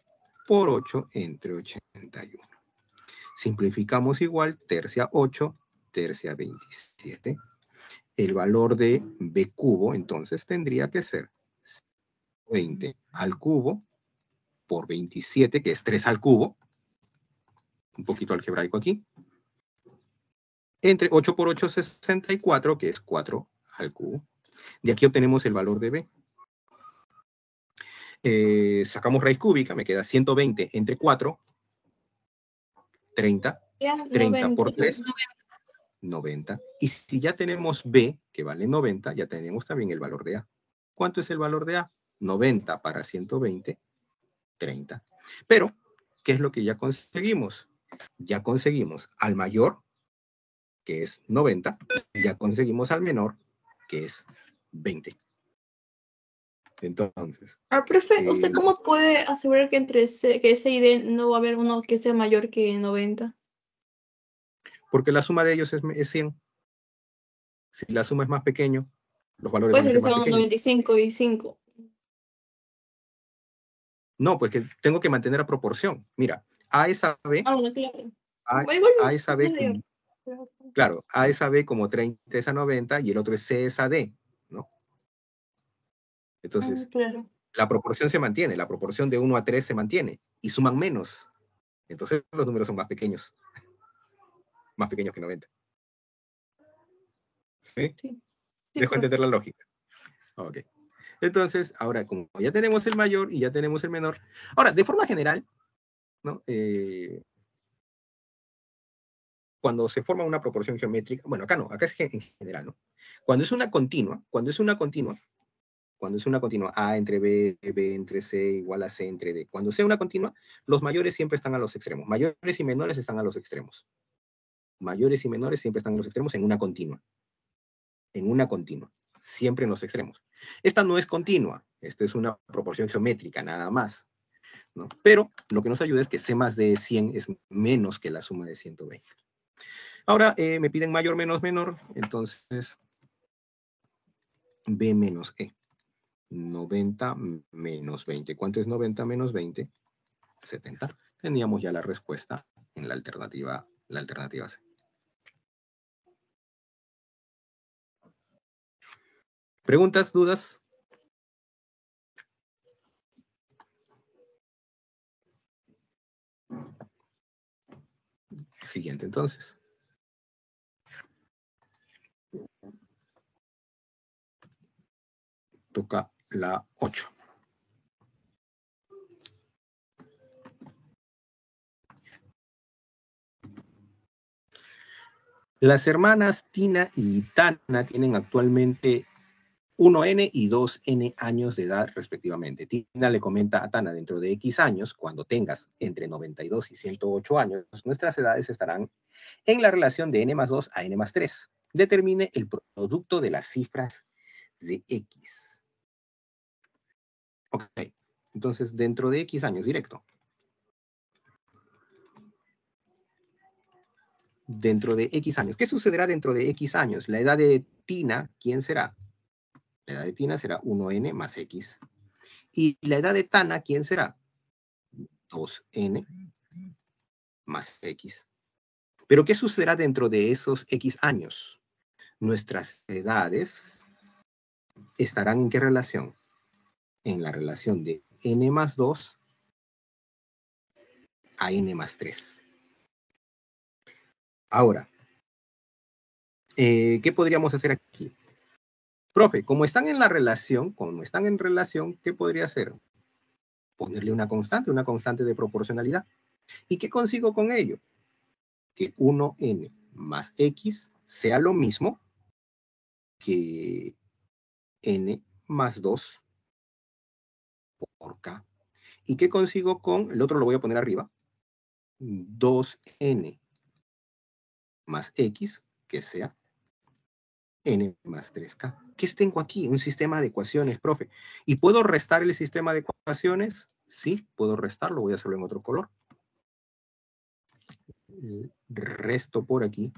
por ocho entre ochenta y uno. Simplificamos igual, tercia ocho, tercia veintisiete. El valor de b cubo, entonces, tendría que ser veinte al cubo por veintisiete, que es tres al cubo. Un poquito algebraico aquí. Entre ocho por ocho, sesenta y cuatro, que es cuatro al cubo. De aquí obtenemos el valor de b. Eh, sacamos raíz cúbica, me queda ciento veinte entre cuatro, treinta, treinta por tres, noventa. Y si ya tenemos B, que vale noventa, ya tenemos también el valor de A. ¿Cuánto es el valor de A? noventa para ciento veinte, treinta. Pero, ¿qué es lo que ya conseguimos? Ya conseguimos al mayor, que es noventa, ya conseguimos al menor, que es veinte. Entonces. Ah, profe, eh, ¿usted cómo puede asegurar que entre C, que C y D no va a haber uno que sea mayor que noventa? Porque la suma de ellos es, es cien. Si la suma es más pequeño, los valores van a ser más pequeños. Puede ser que sean noventa y cinco y cinco. No, pues que tengo que mantener la proporción. Mira, A es A B. Ah, no, claro. A, bueno, A es A B. Como, claro. claro, A es A B como treinta es a noventa y el otro es C es A D. Entonces, ah, claro. La proporción se mantiene, la proporción de uno a tres se mantiene, y suman menos. Entonces, los números son más pequeños. Más pequeños que noventa. ¿Sí? Sí. Dejo entender la lógica. Ok. Entonces, ahora, como ya tenemos el mayor y ya tenemos el menor. Ahora, de forma general, ¿no? Eh, cuando se forma una proporción geométrica, bueno, acá no, acá es en general, ¿no? Cuando es una continua, cuando es una continua, Cuando es una continua, A entre B, B entre C, igual a C entre D. Cuando sea una continua, los mayores siempre están a los extremos. Mayores y menores están a los extremos. Mayores y menores siempre están a los extremos en una continua. En una continua. Siempre en los extremos. Esta no es continua. Esta es una proporción geométrica, nada más, ¿no? Pero lo que nos ayuda es que C más D cien es menos que la suma de ciento veinte. Ahora, eh, me piden mayor menos menor. Entonces, B menos E. noventa menos veinte. ¿Cuánto es noventa menos veinte? setenta. Teníamos ya la respuesta en la alternativa, la alternativa C. ¿Preguntas, dudas? Siguiente, entonces. Toca la ocho. Las hermanas Tina y Tana tienen actualmente uno ene y dos ene años de edad respectivamente. Tina le comenta a Tana, dentro de equis años, cuando tengas entre noventa y dos y ciento ocho años, nuestras edades estarán en la relación de ene más dos a ene más tres. Determine el producto de las cifras de equis. Ok, entonces dentro de equis años, directo. Dentro de equis años. ¿Qué sucederá dentro de equis años? La edad de Tina, ¿quién será? La edad de Tina será uno ene más equis. Y la edad de Tana, ¿quién será? dos ene más equis. ¿Pero qué sucederá dentro de esos equis años? Nuestras edades estarán ¿en qué relación? En la relación de ene más dos a ene más tres. Ahora, eh, ¿qué podríamos hacer aquí? Profe, como están en la relación, como están en relación, ¿qué podría hacer? Ponerle una constante, una constante de proporcionalidad. ¿Y qué consigo con ello? Que uno ene más equis sea lo mismo que ene más dos por k. ¿Y qué consigo con, el otro lo voy a poner arriba, dos ene más equis, que sea ene más tres ka. ¿Qué tengo aquí? Un sistema de ecuaciones, profe. ¿Y puedo restar el sistema de ecuaciones? Sí, puedo restarlo. Voy a hacerlo en otro color. Resto por aquí.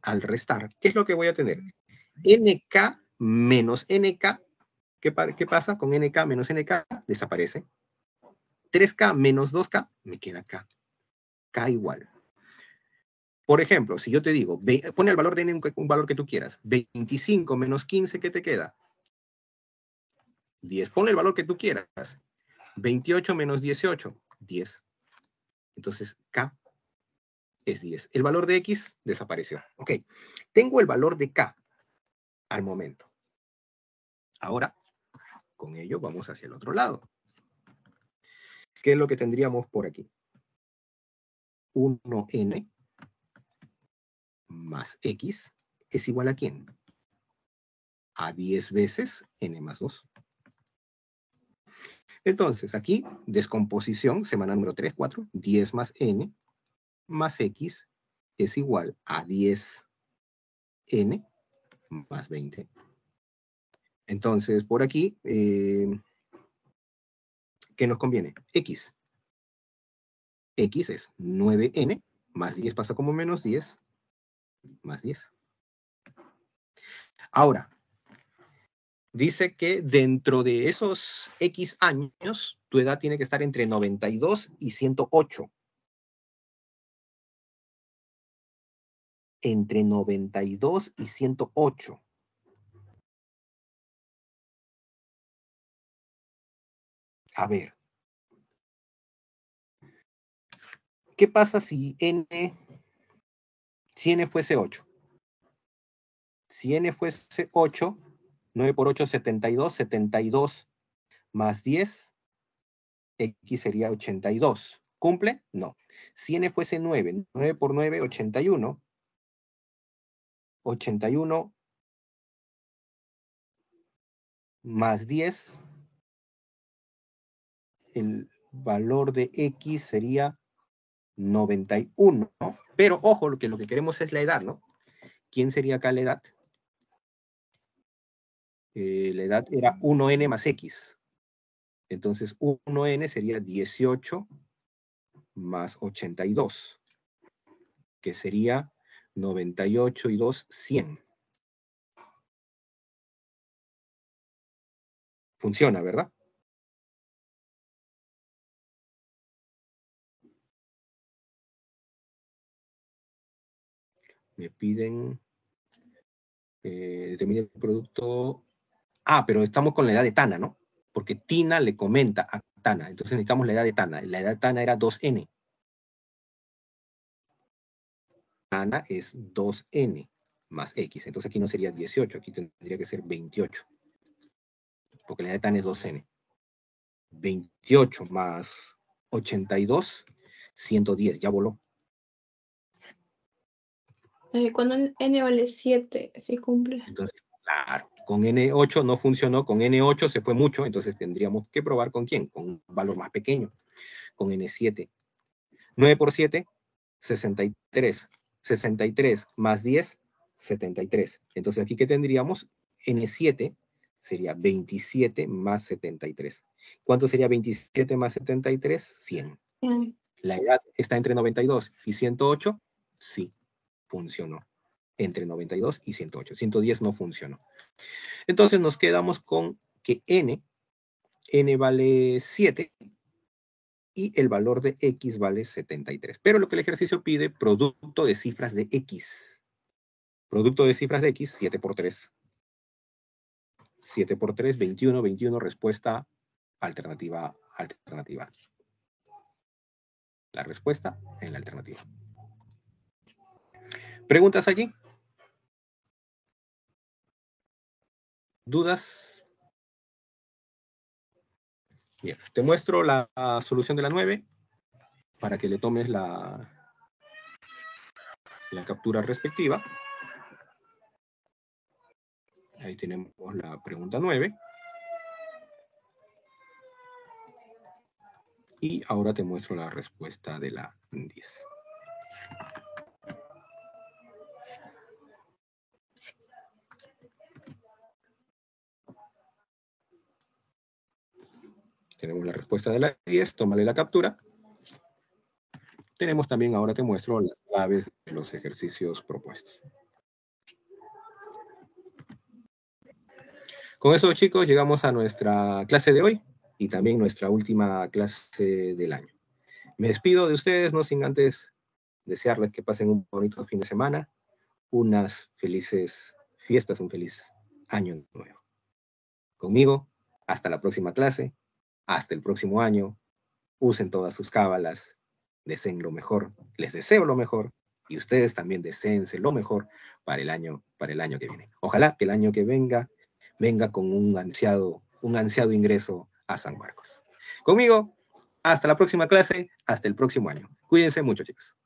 Al restar, ¿qué es lo que voy a tener? ene ka menos ene ka. ¿Qué, qué pasa con ene ka menos ene ka? Desaparece. tres ka menos dos ka, me queda k. K igual. Por ejemplo, si yo te digo, pone el valor de n, un valor que tú quieras. veinticinco menos quince, ¿qué te queda? diez. Pone el valor que tú quieras. veintiocho menos dieciocho, diez. Entonces, k es diez. El valor de x desapareció. Ok. Tengo el valor de k al momento. Ahora, con ello vamos hacia el otro lado. ¿Qué es lo que tendríamos por aquí? uno ene. Más x es igual a ¿quién? A diez veces ene más dos. Entonces, aquí, descomposición, semana número tres, cuatro, diez más n más x es igual a diez ene más veinte. Entonces, por aquí, eh, ¿qué nos conviene? X. X es nueve ene más diez pasa como menos diez. Más diez. Ahora, dice que dentro de esos equis años, tu edad tiene que estar entre noventa y dos y ciento ocho. Entre noventa y dos y ciento ocho. A ver. ¿Qué pasa si n... Si n fuese ocho. Si n fuese ocho, nueve por ocho, setenta y dos. setenta y dos más diez, x sería ochenta y dos. ¿Cumple? No. Si n fuese nueve, nueve por nueve, ochenta y uno. ochenta y uno más diez, el valor de x sería noventa y uno, ¿no? Pero ojo, lo que, lo que queremos es la edad, ¿no? ¿Quién sería acá la edad? Eh, la edad era uno ene más x. Entonces, uno ene sería dieciocho más ochenta y dos, que sería noventa y ocho y dos, cien. Funciona, ¿verdad? Me piden, eh, determina el producto. Ah, pero estamos con la edad de Tana, ¿no? Porque Tina le comenta a Tana. Entonces necesitamos la edad de Tana. La edad de Tana era dos ene. Tana es dos ene más x. Entonces aquí no sería dieciocho, aquí tendría que ser veintiocho. Porque la edad de Tana es dos ene. veintiocho más ochenta y dos, ciento diez. Ya voló. Cuando N vale siete, se cumple. Entonces, claro, con N ocho no funcionó, con N ocho se fue mucho, entonces tendríamos que probar con quién, con un valor más pequeño, con N siete. nueve por siete, sesenta y tres. sesenta y tres más diez, setenta y tres. Entonces, aquí que tendríamos N siete sería veintisiete más setenta y tres. ¿Cuánto sería veintisiete más setenta y tres? cien. Mm. ¿La edad está entre noventa y dos y ciento ocho? Sí, funcionó. Entre noventa y dos y ciento ocho. ciento diez no funcionó. Entonces nos quedamos con que n, n vale siete y el valor de x vale setenta y tres. Pero lo que el ejercicio pide, producto de cifras de x. Producto de cifras de x, siete por tres. siete por tres, veintiuno, veintiuno, respuesta alternativa, alternativa. La respuesta en la alternativa. ¿Preguntas allí? ¿Dudas? Bien, te muestro la, la solución de la nueve para que le tomes la, la captura respectiva. Ahí tenemos la pregunta nueve. Y ahora te muestro la respuesta de la diez. Tenemos la respuesta de la diez, tómale la captura. Tenemos también, ahora te muestro las claves de los ejercicios propuestos. Con eso, chicos, llegamos a nuestra clase de hoy y también nuestra última clase del año. Me despido de ustedes, no sin antes desearles que pasen un bonito fin de semana, unas felices fiestas, un feliz año nuevo. Conmigo, hasta la próxima clase. Hasta el próximo año, usen todas sus cábalas, deseen lo mejor, les deseo lo mejor, y ustedes también deseense lo mejor para el año, para el año que viene. Ojalá que el año que venga, venga con un ansiado, un ansiado ingreso a San Marcos. Conmigo, hasta la próxima clase, hasta el próximo año. Cuídense mucho, chicos.